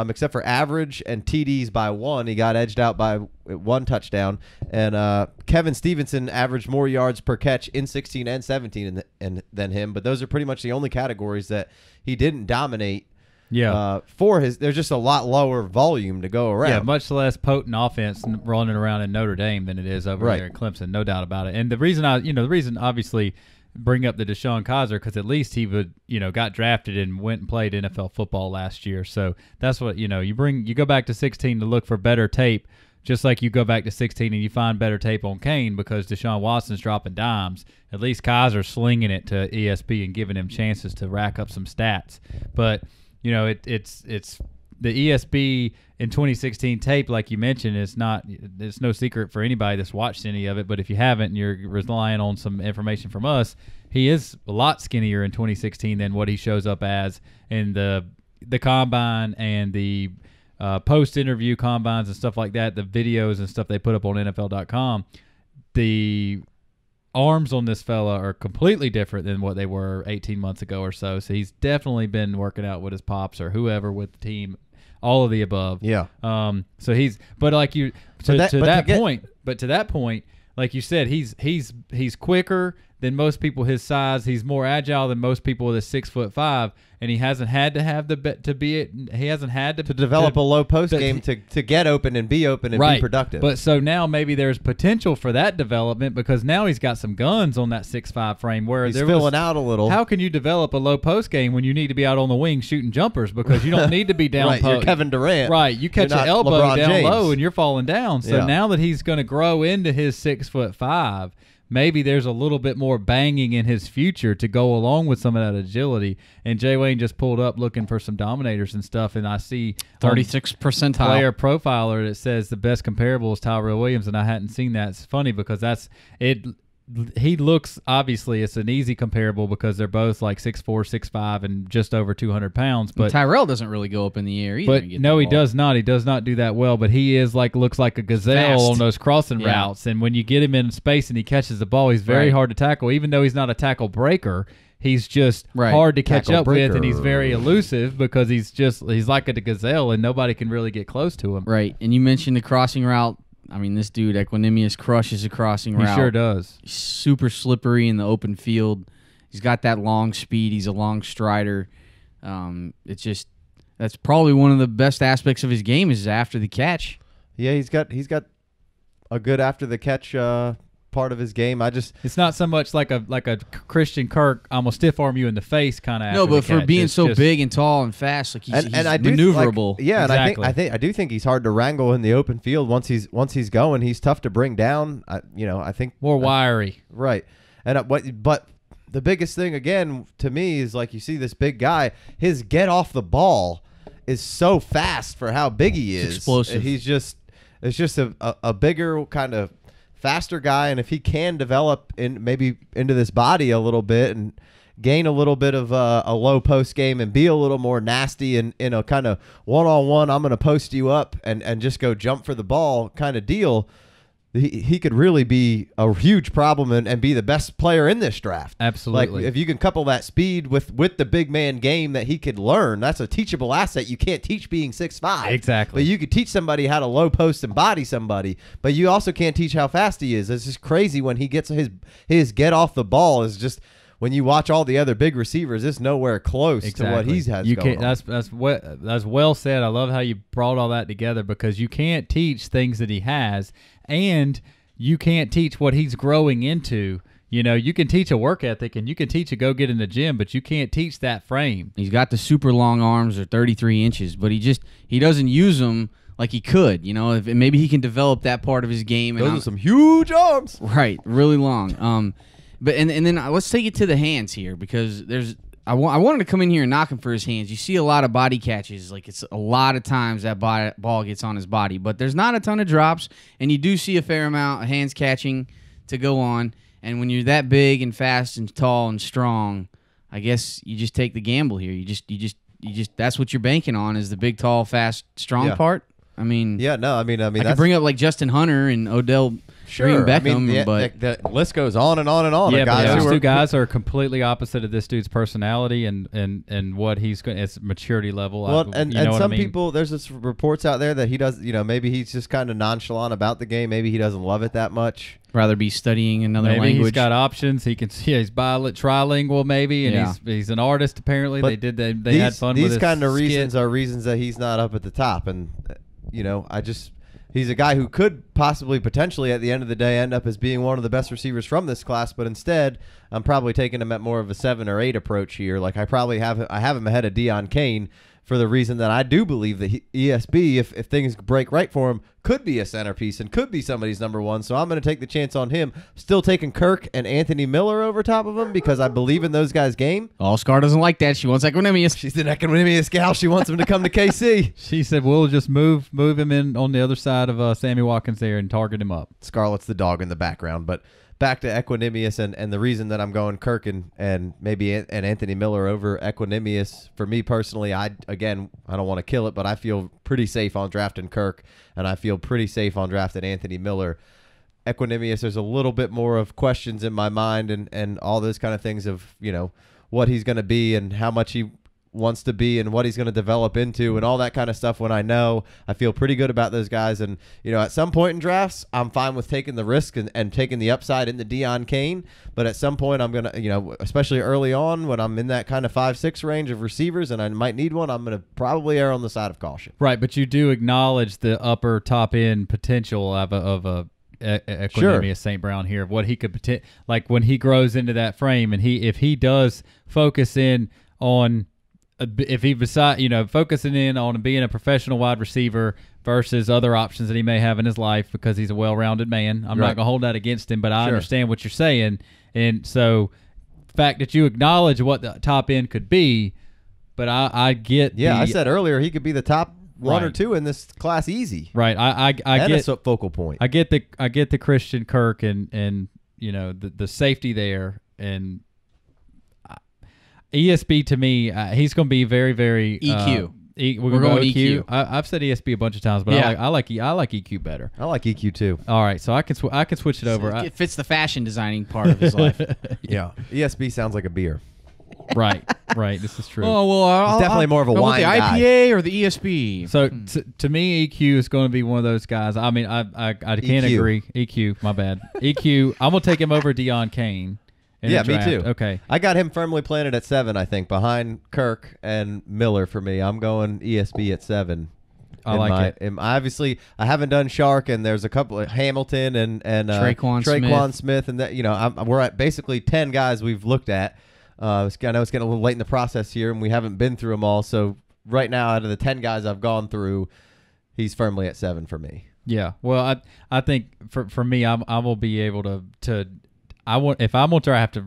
except for average and TDs by one. He got edged out by one touchdown. And Kevin Stevenson averaged more yards per catch in 16 and 17 than him, but those are pretty much the only categories that he didn't dominate. Yeah, there's just a lot lower volume to go around. Yeah, much less potent offense running around in Notre Dame than it is over there in Clemson, no doubt about it. And the reason I obviously bring up the Deshaun Kizer because at least he would got drafted and went and played NFL football last year. So that's what you go back to 16 to look for better tape, just like you go back to 16 and you find better tape on Kane because Deshaun Watson's dropping dimes. At least Kaiser's slinging it to ESB and giving him chances to rack up some stats, but. You know, it's the ESB in 2016 tape, like you mentioned, it's no secret for anybody that's watched any of it. But if you haven't and you're relying on some information from us, he is a lot skinnier in 2016 than what he shows up as in the combine and the post-interview combines and stuff like that, the videos and stuff they put up on NFL.com. The arms on this fella are completely different than what they were 18 months ago or so. So he's definitely been working out with his pops or whoever with the team, all of the above. Yeah. So he's, but like you, to that point, like you said, he's quicker. than most people his size. He's more agile than most people with a 6'5", and he hasn't had to have develop a low post game to get open and be open and be productive. But so now maybe there's potential for that development, because now he's got some guns on that 6'5" frame where he's filling out a little. How can you develop a low post game when you need to be out on the wing shooting jumpers, because you don't need to be down? You're Kevin Durant. Right, you catch your elbow down low and you're falling down. So now that he's going to grow into his 6'5", maybe there's a little bit more banging in his future to go along with some of that agility. And Jay Wayne just pulled up looking for some dominators and stuff, and I see 36th percentile player profiler that says the best comparable is Tyrell Williams, and I hadn't seen that. It's funny because that's it. He looks, obviously it's an easy comparable because they're both like 6'4", 6'5", and just over 200 pounds. But Tyrell doesn't really go up in the air either. But no, he does not. He does not do that well. But he is like, looks like a gazelle on those crossing routes. And when you get him in space and he catches the ball, he's very hard to tackle. Even though he's not a tackle breaker, he's just hard to catch up with, and he's very elusive because he's like a gazelle, and nobody can really get close to him. Right. And you mentioned the crossing route. I mean, this dude, Equanimeous, crushes a crossing route. He sure does. He's super slippery in the open field. He's got that long speed. He's a long strider. It's just, that's probably one of the best aspects of his game is after the catch. Yeah, he's got a good after the catch part of his game. It's not so much like a Christian Kirk, I'm gonna stiff arm you in the face kind of. No, but for being so big and tall and fast, like he's maneuverable. Yeah, and I do think he's hard to wrangle in the open field. Once he's going, he's tough to bring down. I think more wiry. Right, and but the biggest thing again to me is, like, you see this big guy, his get off the ball is so fast for how big he is. Explosive. He's just a bigger kind of faster guy, and if he can develop maybe into this body a little bit and gain a little bit of a low post game and be a little more nasty and in a kind of one-on-one, I'm going to post you up and just go jump for the ball kind of deal, he could really be a huge problem and be the best player in this draft. Absolutely. Like, if you can couple that speed with the big man game that he could learn, that's a teachable asset. You can't teach being 6'5". Exactly. But you could teach somebody how to low post and body somebody, but you also can't teach how fast he is. It's just crazy when he gets his get off the ball is just, when you watch all the other big receivers, it's nowhere close to what he's had going on. That's well said. I love how you brought all that together, because you can't teach things that he has, and you can't teach what he's growing into. You know, you can teach a work ethic and you can teach a go get in the gym, but you can't teach that frame. He's got the super long arms, or 33 inches, but he doesn't use them like he could. You know, maybe he can develop that part of his game. Those are some huge arms. Right, really long. But and then let's take it to the hands here, because I wanted to come in here and knock him for his hands. You see a lot of body catches. Like, it's a lot of times that ball gets on his body, but there's not a ton of drops, and you do see a fair amount of hands catching to go on. And when you're that big and fast and tall and strong, I guess you just take the gamble here. You just that's what you're banking on, is the big, tall, fast, strong part. I mean, I could bring up like Justin Hunter and Odell. Sure, Beckham, the list goes on and on and on. Yeah, those two guys are completely opposite of this dude's personality and what he's going. It's maturity level. Well, people, there's this reports out there that he does. You know, maybe he's just kind of nonchalant about the game. Maybe he doesn't love it that much. Rather be studying another language. Maybe he's got options. He can see he's trilingual, maybe, and he's an artist. Apparently, but they had fun with these kind of reasons. Are reasons that he's not up at the top, and you know, he's a guy who could potentially at the end of the day end up as being one of the best receivers from this class, but instead I'm probably taking him at more of a 7 or 8 approach here. Like, I have him ahead of Deon Cain for the reason that I do believe that ESB, if things break right for him, could be a centerpiece and could be somebody's #1. So I'm going to take the chance on him. Still taking Kirk and Anthony Miller over top of him because I believe in those guys' game. Scar doesn't like that. She wants Equanimeous. She's an Equanimeous gal. She wants him to come to KC. She said, we'll just move him in on the other side of Sammy Watkins there and target him up. Scarlett's the dog in the background. But back to Equanimeous, and the reason that I'm going Kirk and maybe Anthony Miller over Equanimeous, for me personally, I don't want to kill it, but I feel pretty safe on drafting Kirk, and I feel pretty safe on drafting Anthony Miller. Equanimeous, there's a little bit more of questions in my mind and all those kind of things of, you know, what he's going to be and how much he wants to be and what he's going to develop into and all that kind of stuff. When I know, I feel pretty good about those guys. And, you know, at some point in drafts, I'm fine with taking the risk and taking the upside in the Deon Cain. But at some point I'm going to, you know, especially early on when I'm in that kind of 5-6 range of receivers and I might need one, I'm going to probably err on the side of caution. Right. But you do acknowledge the upper top end potential of a Equanimeous St. Brown here, of what he could pretend, like when he grows into that frame, and he, if he does focus in on, if he beside, you know, focusing in on being a professional wide receiver versus other options that he may have in his life, because he's a well-rounded man. I'm not gonna hold that against him, but I understand what you're saying. And so the fact that you acknowledge what the top end could be, but I get, I said earlier he could be the top one or two in this class, easy. Right. I get a focal point. I get the Christian Kirk and you know the safety there, and ESB to me, he's going to be very, very EQ. We're going EQ. I've said ESB a bunch of times, but yeah. I like EQ better. I like EQ too. All right, so I can switch it over. It fits the fashion designing part of his life. Yeah, ESB sounds like a beer. Right. This is true. Oh well, it's definitely more of a wine. The IPA or the ESB. So to me, EQ is going to be one of those guys. I mean, I can't agree. EQ, my bad. EQ. I'm gonna take him over Deon Cain. Yeah, me too. Okay, I got him firmly planted at 7. I think behind Kirk and Miller for me. I'm going ESB at 7. I like it. Obviously, I haven't done Shark, and there's a couple of Hamilton and Traequan Smith, and that, you know, we're at basically 10 guys we've looked at. I know it's getting a little late in the process here, and we haven't been through them all. So right now, out of the 10 guys I've gone through, he's firmly at 7 for me. Yeah. Well, I think for me, I will be able to if I'm going to try to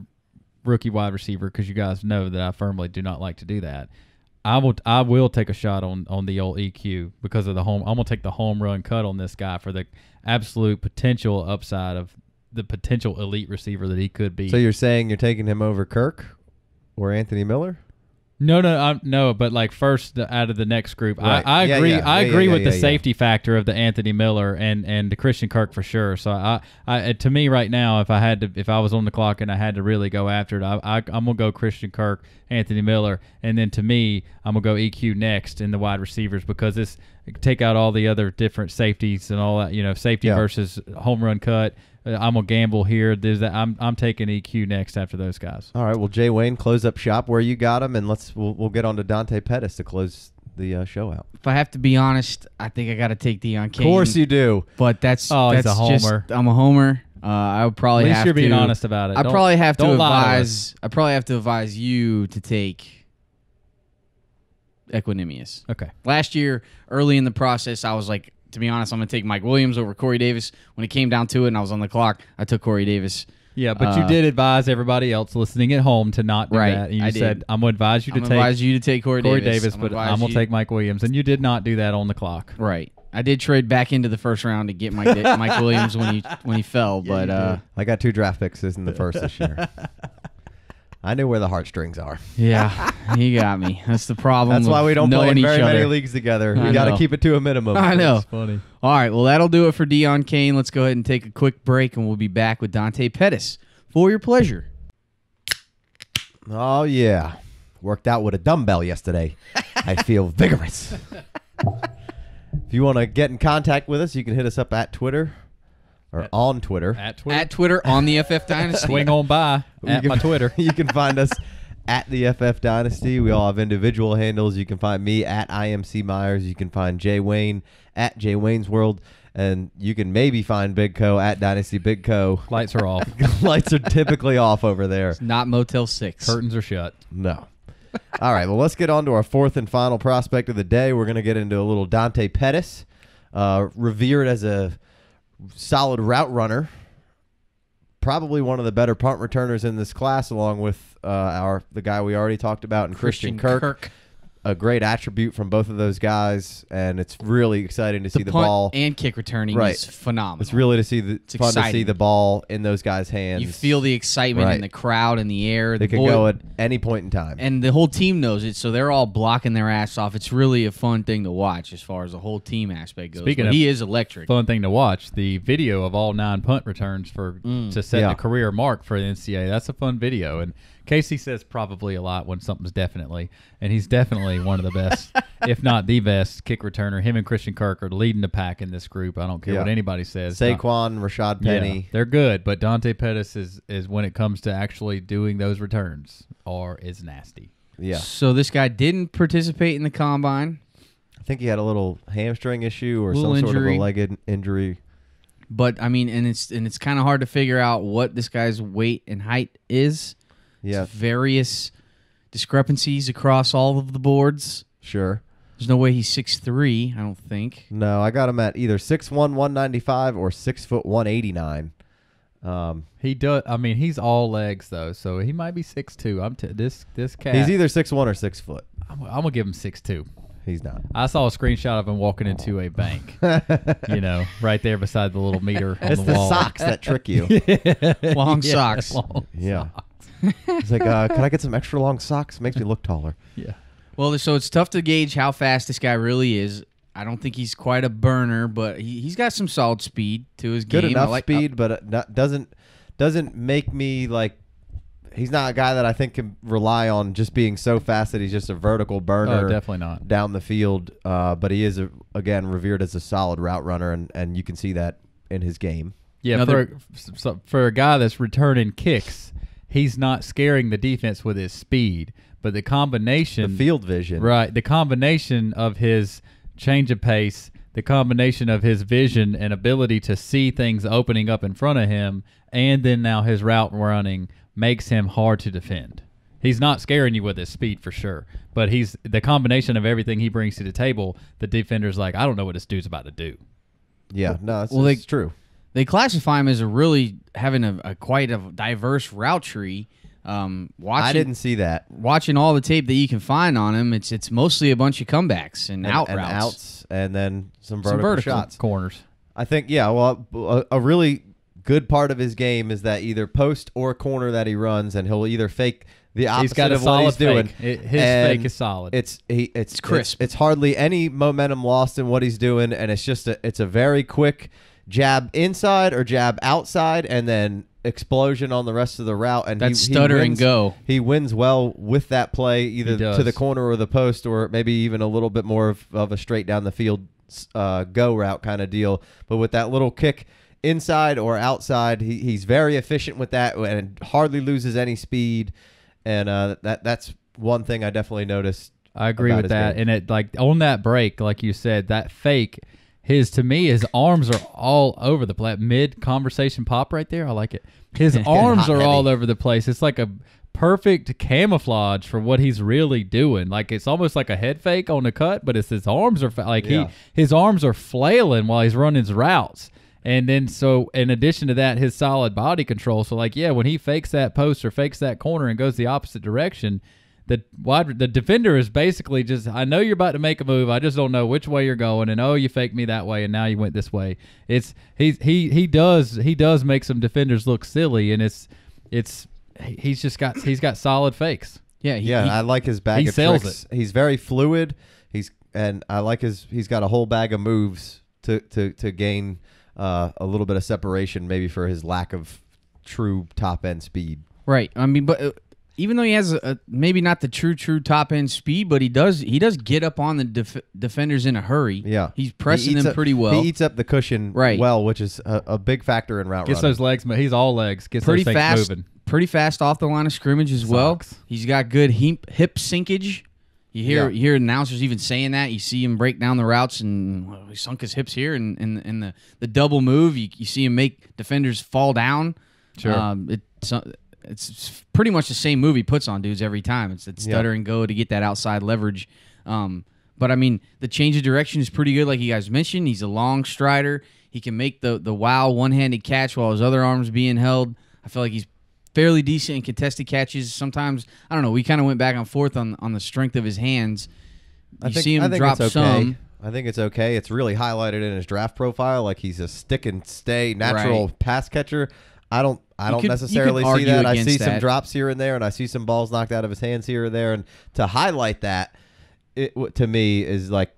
rookie wide receiver, because you guys know that I firmly do not like to do that. I will take a shot on the old EQ because of the home. I'm going to take the home run cut on this guy for the absolute potential upside of the potential elite receiver that he could be. So you're saying you're taking him over Kirk? Or Anthony Miller? No. But like first, out of the next group, right. I agree with the safety factor of the Anthony Miller and the Christian Kirk for sure. So I to me right now, if I was on the clock and I had to really go after it, I'm gonna go Christian Kirk, Anthony Miller, and then to me, I'm gonna go EQ next in the wide receivers, because this take out all the other different safeties and all that. You know, safety versus home run cut. I'm gonna gamble here. I'm taking EQ next after those guys. All right. Well, Jay Wayne, close up shop where you got him, and we'll get on to Dante Pettis to close the show out. If I have to be honest, I think I got to take Deon Cain. Of course you do. But that's a homer. I'm a homer. I would probably have to. At least you're being honest about it. I probably have to advise you to take Equanimeous. Okay. Last year, early in the process, I was like, to be honest, I'm going to take Mike Williams over Corey Davis. When it came down to it and I was on the clock, I took Corey Davis. Yeah, but you did advise everybody else listening at home to not do that. And you said, I'm going to advise you to take Corey Davis, but I'm going to take Mike Williams. And you did not do that on the clock. Right. I did trade back into the first round to get Mike Williams when he fell. But I got 2 draft picks in the first this year. I knew where the heartstrings are. Yeah, he got me. That's the problem. That's why we don't play in very many leagues together. We got to keep it to a minimum. I know. That's funny. All right, well, that'll do it for Deon Cain. Let's go ahead and take a quick break, and we'll be back with Dante Pettis for your pleasure. Oh, yeah. Worked out with a dumbbell yesterday. I feel vigorous. If you want to get in contact with us, you can hit us up at Twitter. Or on Twitter. At Twitter on the FF Dynasty. Swing on by at my Twitter. You can find us at the FF Dynasty. We all have individual handles. You can find me at IMC Myers. You can find Jay Wayne at Jay Wayne's World. And you can maybe find Big Co at Dynasty Big Co. Lights are off. Lights are typically off over there. It's not Motel 6. Curtains are shut. No. All right. Well, let's get on to our fourth and final prospect of the day. We're going to get into a little Dante Pettis. Revered as a solid route runner, probably one of the better punt returners in this class, along with the guy we already talked about, and Christian Kirk. A great attribute from both of those guys, and it's really exciting to see the ball and kick returning is phenomenal. It's really fun to see the ball in those guys' hands. You feel the excitement in the crowd, in the air. They can go at any point in time, and the whole team knows it, so they're all blocking their ass off. It's really a fun thing to watch as far as the whole team aspect goes. Speaking of, he is electric. Fun thing to watch, the video of all 9 punt returns to set the career mark for the NCAA. That's a fun video, and Casey says probably a lot when something's definitely, and he's definitely one of the best, if not the best, kick returner. Him and Christian Kirk are leading the pack in this group. I don't care what anybody says. Saquon, Rashad Penny. Yeah, they're good, but Dante Pettis is when it comes to actually doing those returns, is nasty. Yeah. So this guy didn't participate in the combine. I think he had a little hamstring issue or some injury. Sort of a leg injury. But I mean, and it's kind of hard to figure out what this guy's weight and height is. Yeah, it's various discrepancies across all of the boards. Sure, there's no way he's 6'3", I don't think. No, I got him at either 6'1", 195, or 6' 189. He does. I mean, he's all legs though, so he might be 6'2". This cat. He's either 6'1" or 6'0". I'm gonna give him 6'2". He's not. I saw a screenshot of him walking into a bank, you know, right there beside the little meter on the wall. It's the socks that trick you. Long socks. Long socks. It's like, can I get some extra long socks? Makes me look taller. Yeah. Well, so it's tough to gauge how fast this guy really is. I don't think he's quite a burner, but he's got some solid speed to his game. Good enough speed, but not, doesn't make me like. He's not a guy that I think can rely on just being so fast that he's just a vertical burner. Oh, definitely not. Down the field. But he is, again, revered as a solid route runner, and you can see that in his game. Yeah, for a guy that's returning kicks, he's not scaring the defense with his speed. But the combination... The field vision. Right. The combination of his change of pace, the combination of his vision and ability to see things opening up in front of him, and then now his route running... makes him hard to defend. He's not scaring you with his speed for sure, but he's the combination of everything he brings to the table. The defender's like, I don't know what this dude's about to do. Yeah, no, it's true. They classify him as having quite a diverse route tree. I didn't see that. Watching all the tape that you can find on him, it's mostly a bunch of comebacks and out routes, and outs, and then some vertical shots, corners. I think, yeah. Well, a really good part of his game is that either post or corner that he runs, and he'll either fake the opposite of what he's doing. His fake is solid. It's crisp. It's hardly any momentum lost in what he's doing, and it's just a very quick jab inside or jab outside, and then explosion on the rest of the route. And that's stutter and go. He wins well with that play, either to the corner or the post, or maybe even a little bit more of a straight down the field go route kind of deal. But with that little kick inside or outside, he's very efficient with that and hardly loses any speed, and that's one thing I definitely noticed. I agree with that. And it, like on that break, like you said, that fake, to me his arms are all over the place. Mid conversation pop right there, I like it. His arms are all over the place. It's like a perfect camouflage for what he's really doing. Like it's almost like a head fake on the cut, but it's his arms are like his arms are flailing while he's running his routes. And then, so in addition to that, his solid body control. So, like, yeah, when he fakes that post or fakes that corner and goes the opposite direction, the defender is basically just, I know you're about to make a move. I just don't know which way you're going. And oh, you faked me that way, and now you went this way. It's he does make some defenders look silly, and he's got solid fakes. Yeah, I like his bag. He sells tricks. He's very fluid. He's got a whole bag of moves to gain. A little bit of separation maybe for his lack of true top-end speed. Right. I mean, but even though he has maybe not the true top-end speed, but he does get up on the defenders in a hurry. Yeah. He's pressing them pretty well. He eats up the cushion well, which is a big factor in route running. Gets those legs, but he's all legs. Gets pretty those fast, moving. Pretty fast off the line of scrimmage as well. He's got good hip sinkage. You hear announcers even saying that. You see him break down the routes, and he sunk his hips here, and the double move. You see him make defenders fall down. Sure, it's pretty much the same move he puts on dudes every time. It's that stutter and go to get that outside leverage. But I mean, the change of direction is pretty good, like you guys mentioned. He's a long strider. He can make the wild one-handed catch while his other arm's being held. I feel like he's fairly decent in contested catches. Sometimes, I don't know, we kind of went back and forth on the strength of his hands. I think you see him drop some. I think it's okay. It's really highlighted in his draft profile. Like he's a stick and stay natural pass catcher. I don't necessarily see that. I see some drops here and there, and I see some balls knocked out of his hands here and there. And to highlight that, to me is like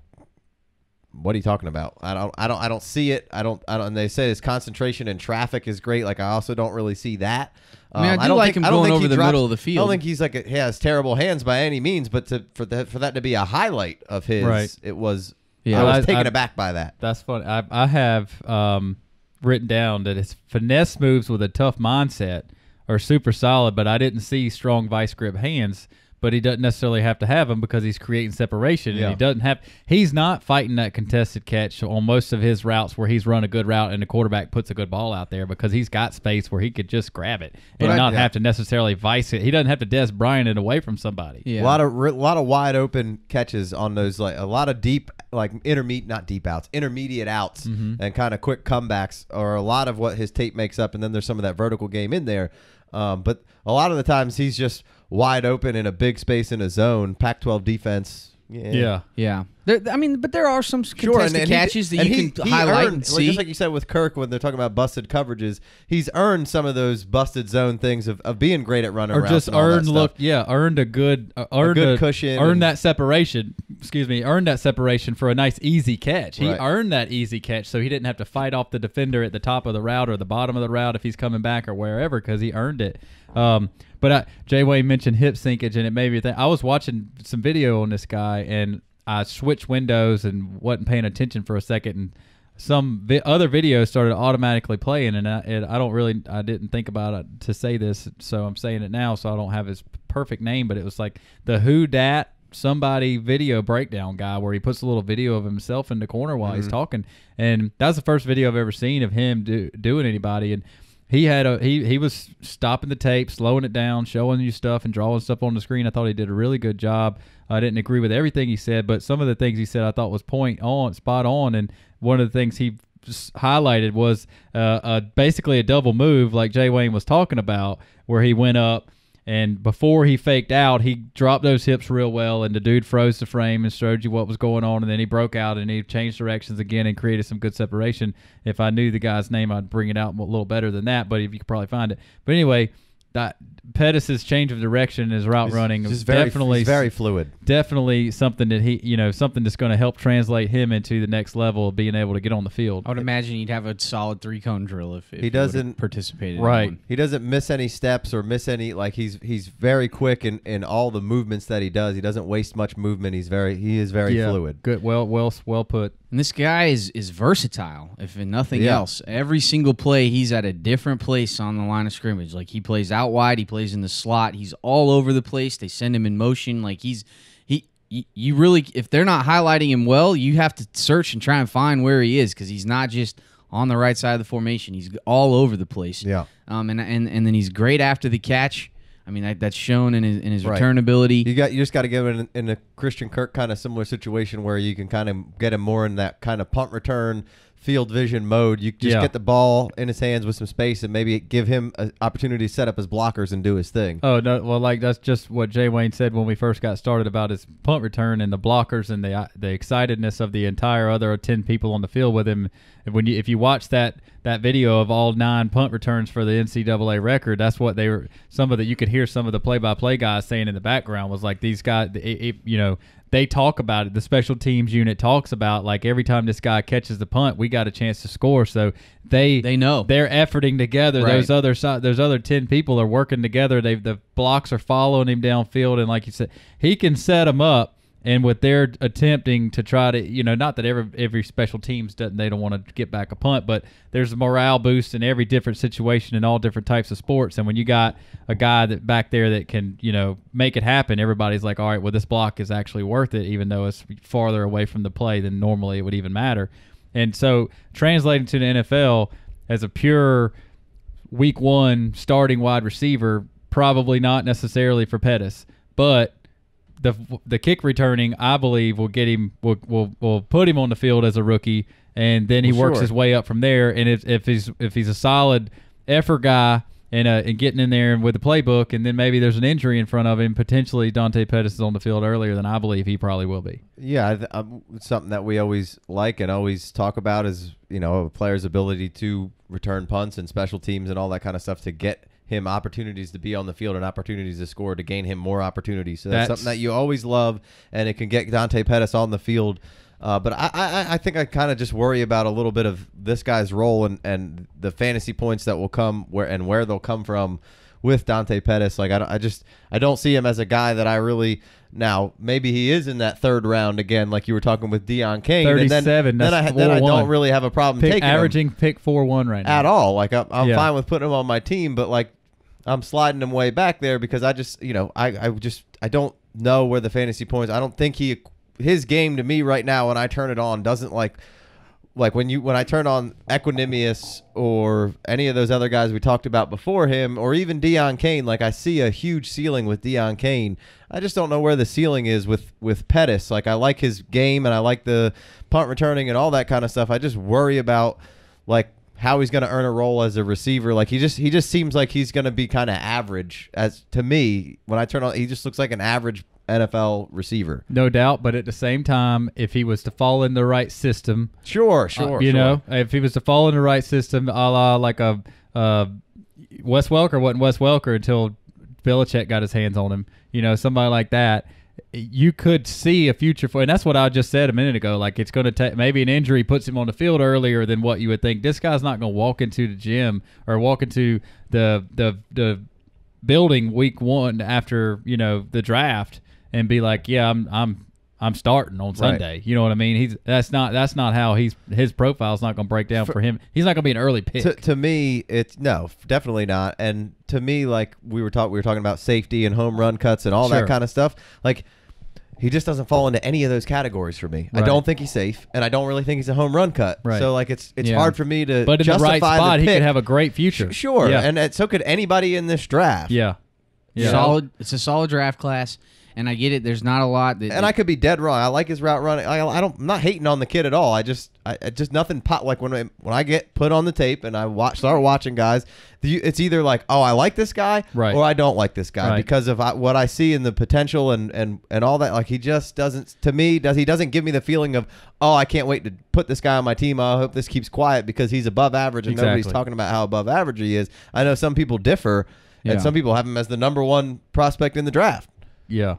what are you talking about? I don't see it. I don't. And they said his concentration in traffic is great. Like, I also don't really see that. I don't like him going over the middle of the field. I don't think he's like he has terrible hands by any means, but for that to be a highlight of his, it was. Yeah, I was taken aback by that. That's funny. I have written down that his finesse moves with a tough mindset are super solid, but I didn't see strong vice grip hands. But he doesn't necessarily have to have them because he's creating separation. Yeah. And he's not fighting that contested catch on most of his routes where he's run a good route and the quarterback puts a good ball out there, because he's got space where he could just grab it and not have to necessarily vice it. He doesn't have to Des Bryant it away from somebody. Yeah. A lot of wide open catches on those, like a lot of deep, like intermediate outs, mm-hmm. and kind of quick comebacks are a lot of what his tape makes up. And then there's some of that vertical game in there. But a lot of the times he's just wide open in a big space in a zone. Pac-12 defense. Yeah. But there are some contested catches that you can highlight and see. Just like you said with Kirk, when they're talking about busted coverages, he's earned some of those busted zone things of being great at running around. Or just earned a good cushion. Earned that separation. Excuse me. Earned that separation for a nice easy catch. He earned that easy catch, so he didn't have to fight off the defender at the top of the route or the bottom of the route if he's coming back or wherever, because he earned it. But Jay Wayne mentioned hip sinkage, and it made me think. I was watching some video on this guy, and I switched windows and wasn't paying attention for a second, and some other videos started automatically playing, and I didn't think about it to say this, so I'm saying it now, so I don't have his perfect name, but it was like the Who Dat Somebody video breakdown guy, where he puts a little video of himself in the corner while he's talking, and that was the first video I've ever seen of him doing anybody, and he was stopping the tape, slowing it down, showing you stuff and drawing stuff on the screen. I thought he did a really good job. I didn't agree with everything he said, but some of the things he said I thought was spot on. And one of the things he highlighted was basically a double move, like Jay Wayne was talking about, where he went up and before he faked out, he dropped those hips real well, and the dude froze the frame and showed you what was going on, and then he broke out and he changed directions again and created some good separation. If I knew the guy's name, I'd bring it out a little better than that, but if you could probably find it. But anyway, that Pettis' change of direction, his route running is definitely very fluid. Definitely something that something that's going to help translate him into the next level of being able to get on the field. I would imagine he'd have a solid three-cone drill if he doesn't participate. Right, he doesn't miss any steps or miss any. Like he's very quick in all the movements that he does. He doesn't waste much movement. He is very fluid. Good, well put. And this guy is versatile, if nothing else. Every single play, he's at a different place on the line of scrimmage. Like, he plays out wide, he plays in the slot, he's all over the place. They send him in motion. Like, you really, if they're not highlighting him well, you have to search and try and find where he is, because he's not just on the right side of the formation. He's all over the place. Yeah. And then he's great after the catch. I mean, that's shown in his return ability. You just got to give it in a Christian Kirk kind of similar situation, where you can kind of get him more in that kind of punt return field vision mode. You just get the ball in his hands with some space, and maybe give him an opportunity to set up his blockers and do his thing. Oh, no, well, like that's just what Jay Wayne said when we first got started about his punt return and the blockers and the excitedness of the entire other 10 people on the field with him. If you watch that video of all 9 punt returns for the NCAA record, that's what they were. You could hear some of the play-by-play guys saying in the background was like, these guys, they talk about it. The special teams unit talks about, like, every time this guy catches the punt, we got a chance to score. So they know they're efforting together. Right. Those other 10 people are working together. The blocks are following him downfield, and like you said, he can set them up. And what they're attempting to try to, not that every special teams they don't want to get back a punt, but there's a morale boost in every different situation in all different types of sports. And when you got a guy that back there that can, make it happen, everybody's like, all right, well, this block is actually worth it, even though it's farther away from the play than normally it would even matter. And so translating to the NFL as a pure week one starting wide receiver, probably not necessarily for Pettis, but the kick returning, I believe, will get him, will put him on the field as a rookie, and then he works his way up from there. And if he's a solid effort guy and getting in there and with the playbook, and then maybe there's an injury in front of him, potentially Dante Pettis is on the field earlier than I believe he probably will be. Yeah, something that we always like and always talk about is a player's ability to return punts and special teams and all that kind of stuff to get him opportunities to be on the field and opportunities to score, to gain him more opportunities. So that's something that you always love, and it can get Dante Pettis on the field. But I think I kind of just worry about a little bit of this guy's role and the fantasy points that will come where they'll come from with Dante Pettis. Like I don't see him as a guy that I really. Now maybe he is in that third round again, like you were talking with Deon Cain. 37. Then I don't really have a problem taking averaging him pick 4-1 right now at all. Like I'm fine with putting him on my team, but like I'm sliding him way back there because I just I don't know where the fantasy points. I don't think he. His game to me right now when I turn it on doesn't like when I turn on Equanimeous or any of those other guys we talked about before him, or even Deon Cain. Like I see a huge ceiling with Deon Cain. I just don't know where the ceiling is with Pettis. Like I like his game and I like the punt returning and all that kind of stuff. I just worry about like how he's going to earn a role as a receiver. Like he just seems like he's going to be kind of average. As to me, when I turn on, he just looks like an average NFL receiver, no doubt. But at the same time, if he was to fall in the right system, you know, if he was to fall in the right system, a la like a Wes Welker wasn't Wes Welker until Belichick got his hands on him. You know, somebody like that, you could see a future for. And that's what I just said a minute ago. Like it's going to take maybe an injury puts him on the field earlier than what you would think. This guy's not going to walk into the gym or walk into the building week one after the draft and be like, yeah, I'm starting on Sunday. Right. You know what I mean? That's not how his profile's not going to break down for him. He's not going to be an early pick. To me, it's no, definitely not. And to me, like we were talking about safety and home run cuts and all that kind of stuff. Like he just doesn't fall into any of those categories for me. Right. I don't think he's safe, and I don't really think he's a home run cut. Right. So like it's hard for me to. But in justify the right spot, he could have a great future. Sure, yeah. And so could anybody in this draft. Yeah. Solid. It's a solid draft class. And I get it. There's not a lot. I could be dead wrong. I like his route running. I'm not hating on the kid at all. I just nothing pop. Like when I get put on the tape and I start watching guys, it's either like, oh, I like this guy, right, or I don't like this guy, right, because of what I see in the potential and all that. Like he just doesn't. To me, he doesn't give me the feeling of, oh, I can't wait to put this guy on my team. I hope this keeps quiet because he's above average, and nobody's talking about how above average he is. I know some people differ, and some people have him as the #1 prospect in the draft. Yeah,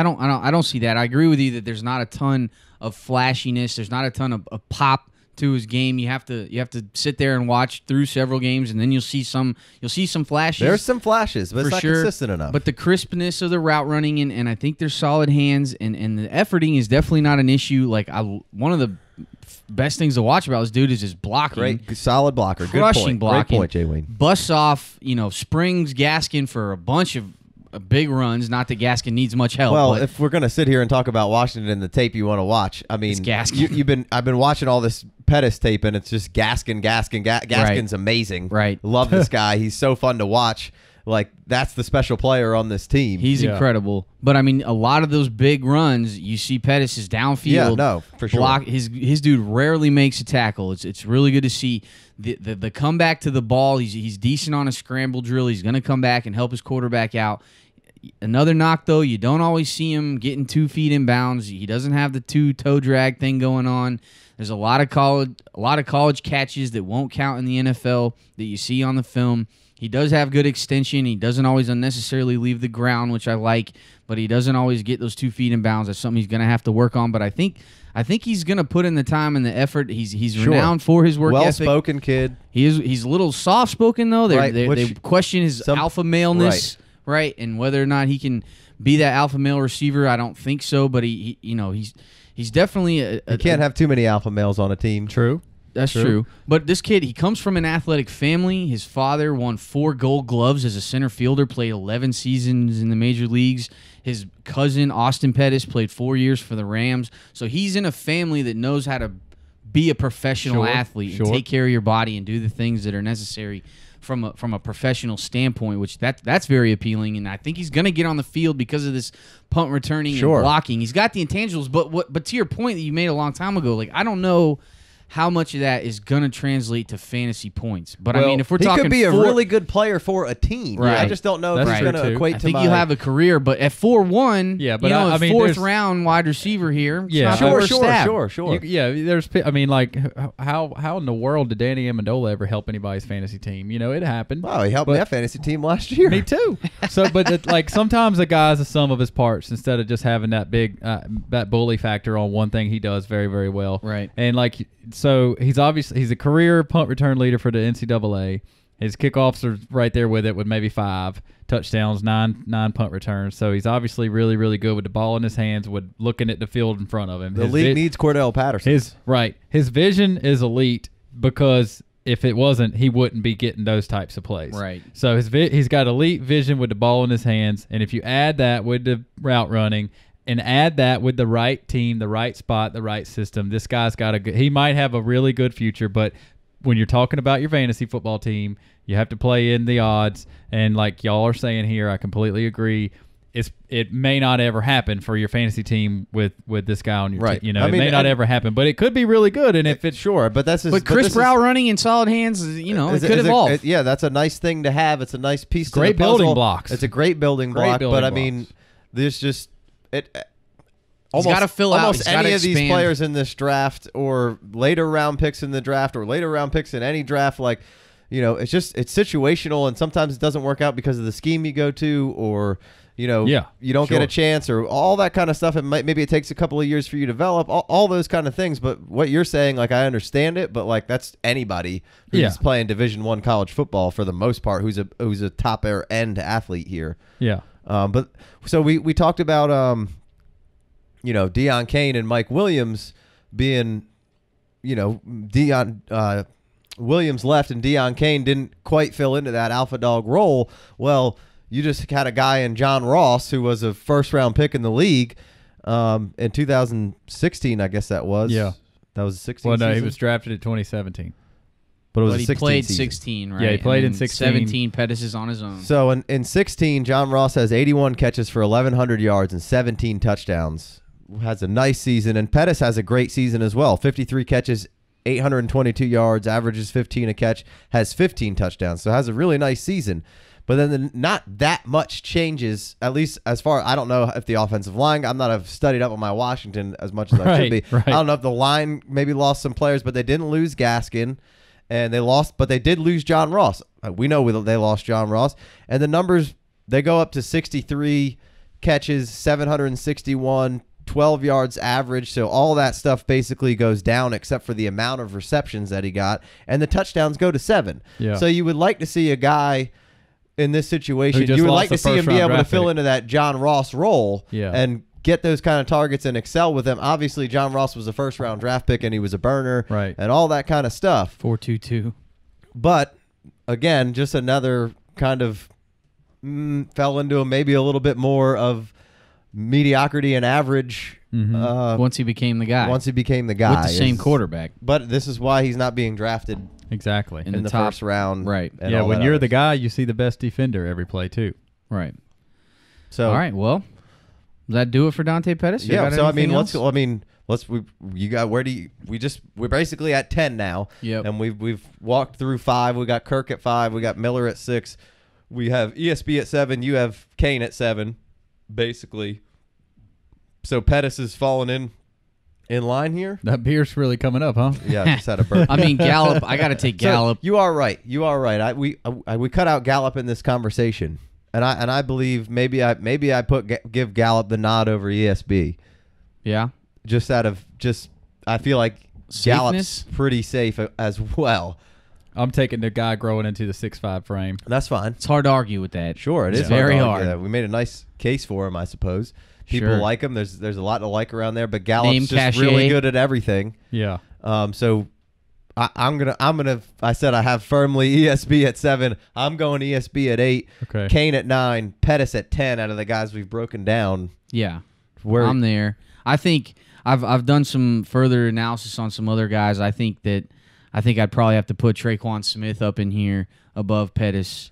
I don't see that. I agree with you that there's not a ton of flashiness. There's not a ton of pop to his game. You have to sit there and watch through several games, and then you'll see some flashes. There's some flashes, but it's not consistent enough. But the crispness of the route running, and I think there's solid hands, and the efforting is definitely not an issue. Like one of the best things to watch about this dude is his blocking. Great, solid blocker, crushing blocking. Great point, Jay Wayne. Busts off, springs Gaskin for a bunch of big runs. Not that Gaskin needs much help. Well, if we're gonna sit here and talk about Washington and the tape you want to watch, I mean, Gaskin. I've been watching all this Pettis tape, and it's just Gaskin's amazing. Right, love this guy. He's so fun to watch. Like that's the special player on this team. He's incredible. But I mean, a lot of those big runs, you see Pettis is downfield. Yeah, no, for sure. His dude rarely makes a tackle. It's really good to see the comeback to the ball. He's decent on a scramble drill. He's gonna come back and help his quarterback out. Another knock, though, you don't always see him getting 2 feet in bounds. He doesn't have the 2-toe drag thing going on. There's a lot of college catches that won't count in the NFL that you see on the film. He does have good extension. He doesn't always unnecessarily leave the ground, which I like, but he doesn't always get those 2 feet in bounds. That's something he's going to have to work on, but I think he's going to put in the time and the effort. He's renowned for his work ethic. Well-spoken kid. He's a little soft-spoken, though. They question his alpha maleness. Right, and whether or not he can be that alpha male receiver, I don't think so. But he's definitely you can't have too many alpha males on a team. True, that's true. But this kid, he comes from an athletic family. His father won 4 Gold Gloves as a center fielder, played 11 seasons in the major leagues. His cousin Austin Pettis played 4 years for the Rams. So he's in a family that knows how to be a professional athlete and take care of your body and do the things that are necessary from a professional standpoint, which that's very appealing, and I think he's going to get on the field because of this punt returning and blocking. He's got the intangibles, but to your point that you made a long time ago, like I don't know how much of that is going to translate to fantasy points. But, well, I mean, if we're talking... He could be a really good player for a team. Right. I just don't know if he's going to equate to I think you have a career, but at 4-1, yeah, but you know, I mean, fourth-round wide receiver here. Yeah, sure. There's... I mean, like, how in the world did Danny Amendola ever help anybody's fantasy team? You know, it happened. Wow, he helped my fantasy team last year. Me too. So, but, like, sometimes a guy's the sum of his parts instead of just having that big, that bully factor on one thing he does very, very well. Right. And, like... So he's a career punt return leader for the NCAA. His kickoffs are right there with it, with maybe 5 touchdowns, 9 punt returns. So he's obviously really, really good with the ball in his hands, with looking at the field in front of him. The league needs Cordell Patterson. His vision is elite, because if it wasn't, he wouldn't be getting those types of plays. Right. So he's got elite vision with the ball in his hands, and if you add that with the route running, and add that with the right team, the right spot, the right system, this guy's got a good... He might have a really good future, but when you're talking about your fantasy football team, you have to play in the odds. And like y'all are saying here, I completely agree. It may not ever happen for your fantasy team with this guy on your team. You know, I mean, it may not ever happen, but it could be really good. And if it's but crisp route running and solid hands, you know, it could evolve. Yeah, that's a nice thing to have. It's a nice piece. Great building blocks. It's a great building block. But I mean, this just... Almost any of these players in this draft, or later round picks in the draft, or later round picks in any draft, like, you know, it's just, it's situational, and sometimes it doesn't work out because of the scheme you go to, or, you know, you don't get a chance, or all that kind of stuff. It might, maybe it takes a couple of years for you to develop, all those kind of things. But what you're saying, like, I understand it, but like, that's anybody who's playing Division I college football for the most part, who's a top end athlete here. Yeah. But so we talked about, you know, Deon Cain and Mike Williams being, you know, Williams left and Deon Cain didn't quite fill into that alpha dog role. Well, you just had a guy in John Ross who was a first-round pick in the league in 2016, I guess that was. Yeah. That was a 16 season? Well, no, he was drafted in 2017. But it was he played season. 16, right? Yeah, he played in 16. 17, Pettis is on his own. So in 16, John Ross has 81 catches for 1,100 yards and 17 touchdowns. Has a nice season, and Pettis has a great season as well. 53 catches, 822 yards, averages 15 a catch, has 15 touchdowns, so has a really nice season. But then not that much changes, at least as far... I don't know if the offensive line... I'm not studied up on my Washington as much as I should be. Right. I don't know if the line maybe lost some players, but they didn't lose Gaskin, and they lost, but they did lose John Ross. We know they lost John Ross, and the numbers, they go up to 63 catches, 761. 12 yards average, so all that stuff basically goes down except for the amount of receptions that he got, and the touchdowns go to 7. Yeah. So you would like to see a guy in this situation, you would like to see him be able to fill into that John Ross role and get those kind of targets and excel with them. Obviously, John Ross was a first-round draft pick, and he was a burner and all that kind of stuff. 4.22. But, again, just another kind of fell into him maybe a little bit more of mediocrity and average once he became the guy. Once he became the guy. With the same quarterback. But this is why he's not being drafted in the top, first round. Right. Yeah, when you're the guy, you see the best defender every play too. Right. So all right, well, does that do it for Dante Pettis? Yeah, so I mean, we're basically at 10 now. Yep. And we've walked through 5. We got Kirk at 5, we got Miller at 6. We have ESB at 7, you have Cain at 7. Basically, so Pettis is falling in line here. That beer's really coming up, huh? Yeah, I just had a burp. I mean, Gallup. I got to take Gallup. So you are right. You are right. We cut out Gallup in this conversation, and I believe maybe I give Gallup the nod over ESB. Yeah, I feel like Gallup's pretty safe as well. I'm taking the guy growing into the 6'5" frame. That's fine. It's hard to argue with that. Sure, it is very hard. We made a nice case for him, I suppose. People like him. There's a lot to like around there, but Gallup's just really good at everything. Yeah. So I'm gonna. I said I have firmly ESB at 7. I'm going ESB at 8. Okay. Cain at 9. Pettis at 10. Out of the guys we've broken down. Yeah. I'm there. I think I've done some further analysis on some other guys. I think I'd probably have to put Traequan Smith up in here above Pettis.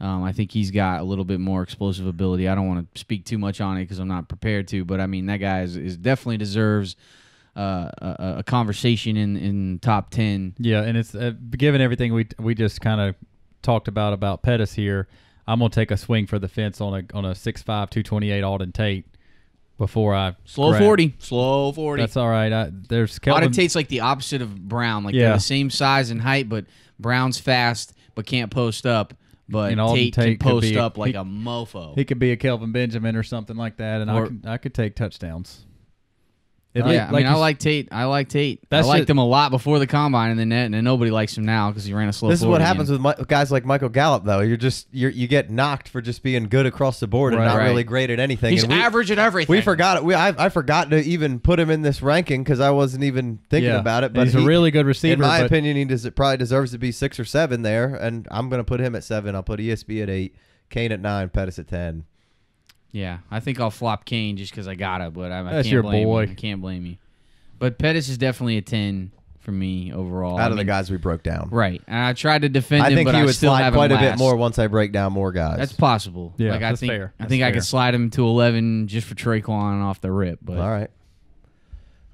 I think he's got a little bit more explosive ability. I don't want to speak too much on it because I'm not prepared to, but I mean that guy is definitely deserves a conversation in top 10. Yeah, and it's given everything we just kind of talked about Pettis here, I'm going to take a swing for the fence on a 6'5", 228 Alden Tate before I slow grab. 40. Slow 40. That's all right. There's Alden Tate's like the opposite of Brown. Like, yeah, they're the same size and height, but Brown's fast but can't post up. But Tate can post up like a mofo. He could be a Kelvin Benjamin or something like that, and I could take touchdowns. Yeah, I mean, I like Tate. I like Tate. I liked him a lot before the combine and the net, and then nobody likes him now because he ran a slow. This is what happens with guys like Michael Gallup, though. You get knocked for just being good across the board and not really great at anything. He's average at everything. We forgot it. I forgot to even put him in this ranking because I wasn't even thinking about it. But he's a really good receiver. In my opinion, probably deserves to be 6 or 7 there, and I'm going to put him at 7. I'll put ESB at 8, Kane at 9, Pettis at 10. Yeah, I think I'll flop Kane just because I gotta, but I can't blame you. But Pettis is definitely a 10 for me overall. Out of the guys we broke down. Right. And I tried to defend him, but I would slide quite a bit more once I break down more guys. That's possible. Yeah, that's fair. I think I could slide him to 11 just for Traequan off the rip. But. All right.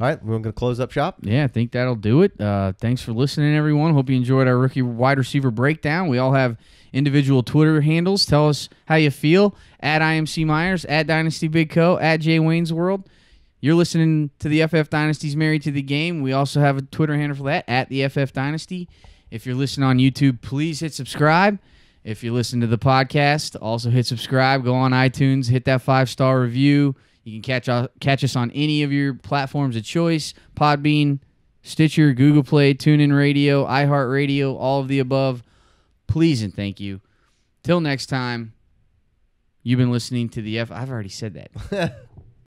All right, we're going to close up shop. Yeah, I think that'll do it. Thanks for listening, everyone. Hope you enjoyed our rookie wide receiver breakdown. We all have individual Twitter handles. Tell us how you feel. At IMC Myers, at Dynasty Big Co, at Jay Wayne's World. You're listening to the FF Dynasty's Married to the Game. We also have a Twitter handle for that, at the FF Dynasty. If you're listening on YouTube, please hit subscribe. If you listen to the podcast, also hit subscribe. Go on iTunes, hit that 5-star review. You can catch us on any of your platforms of choice, Podbean, Stitcher, Google Play, TuneIn Radio, iHeartRadio, all of the above. Please and thank you. Till next time, you've been listening to the I've already said that.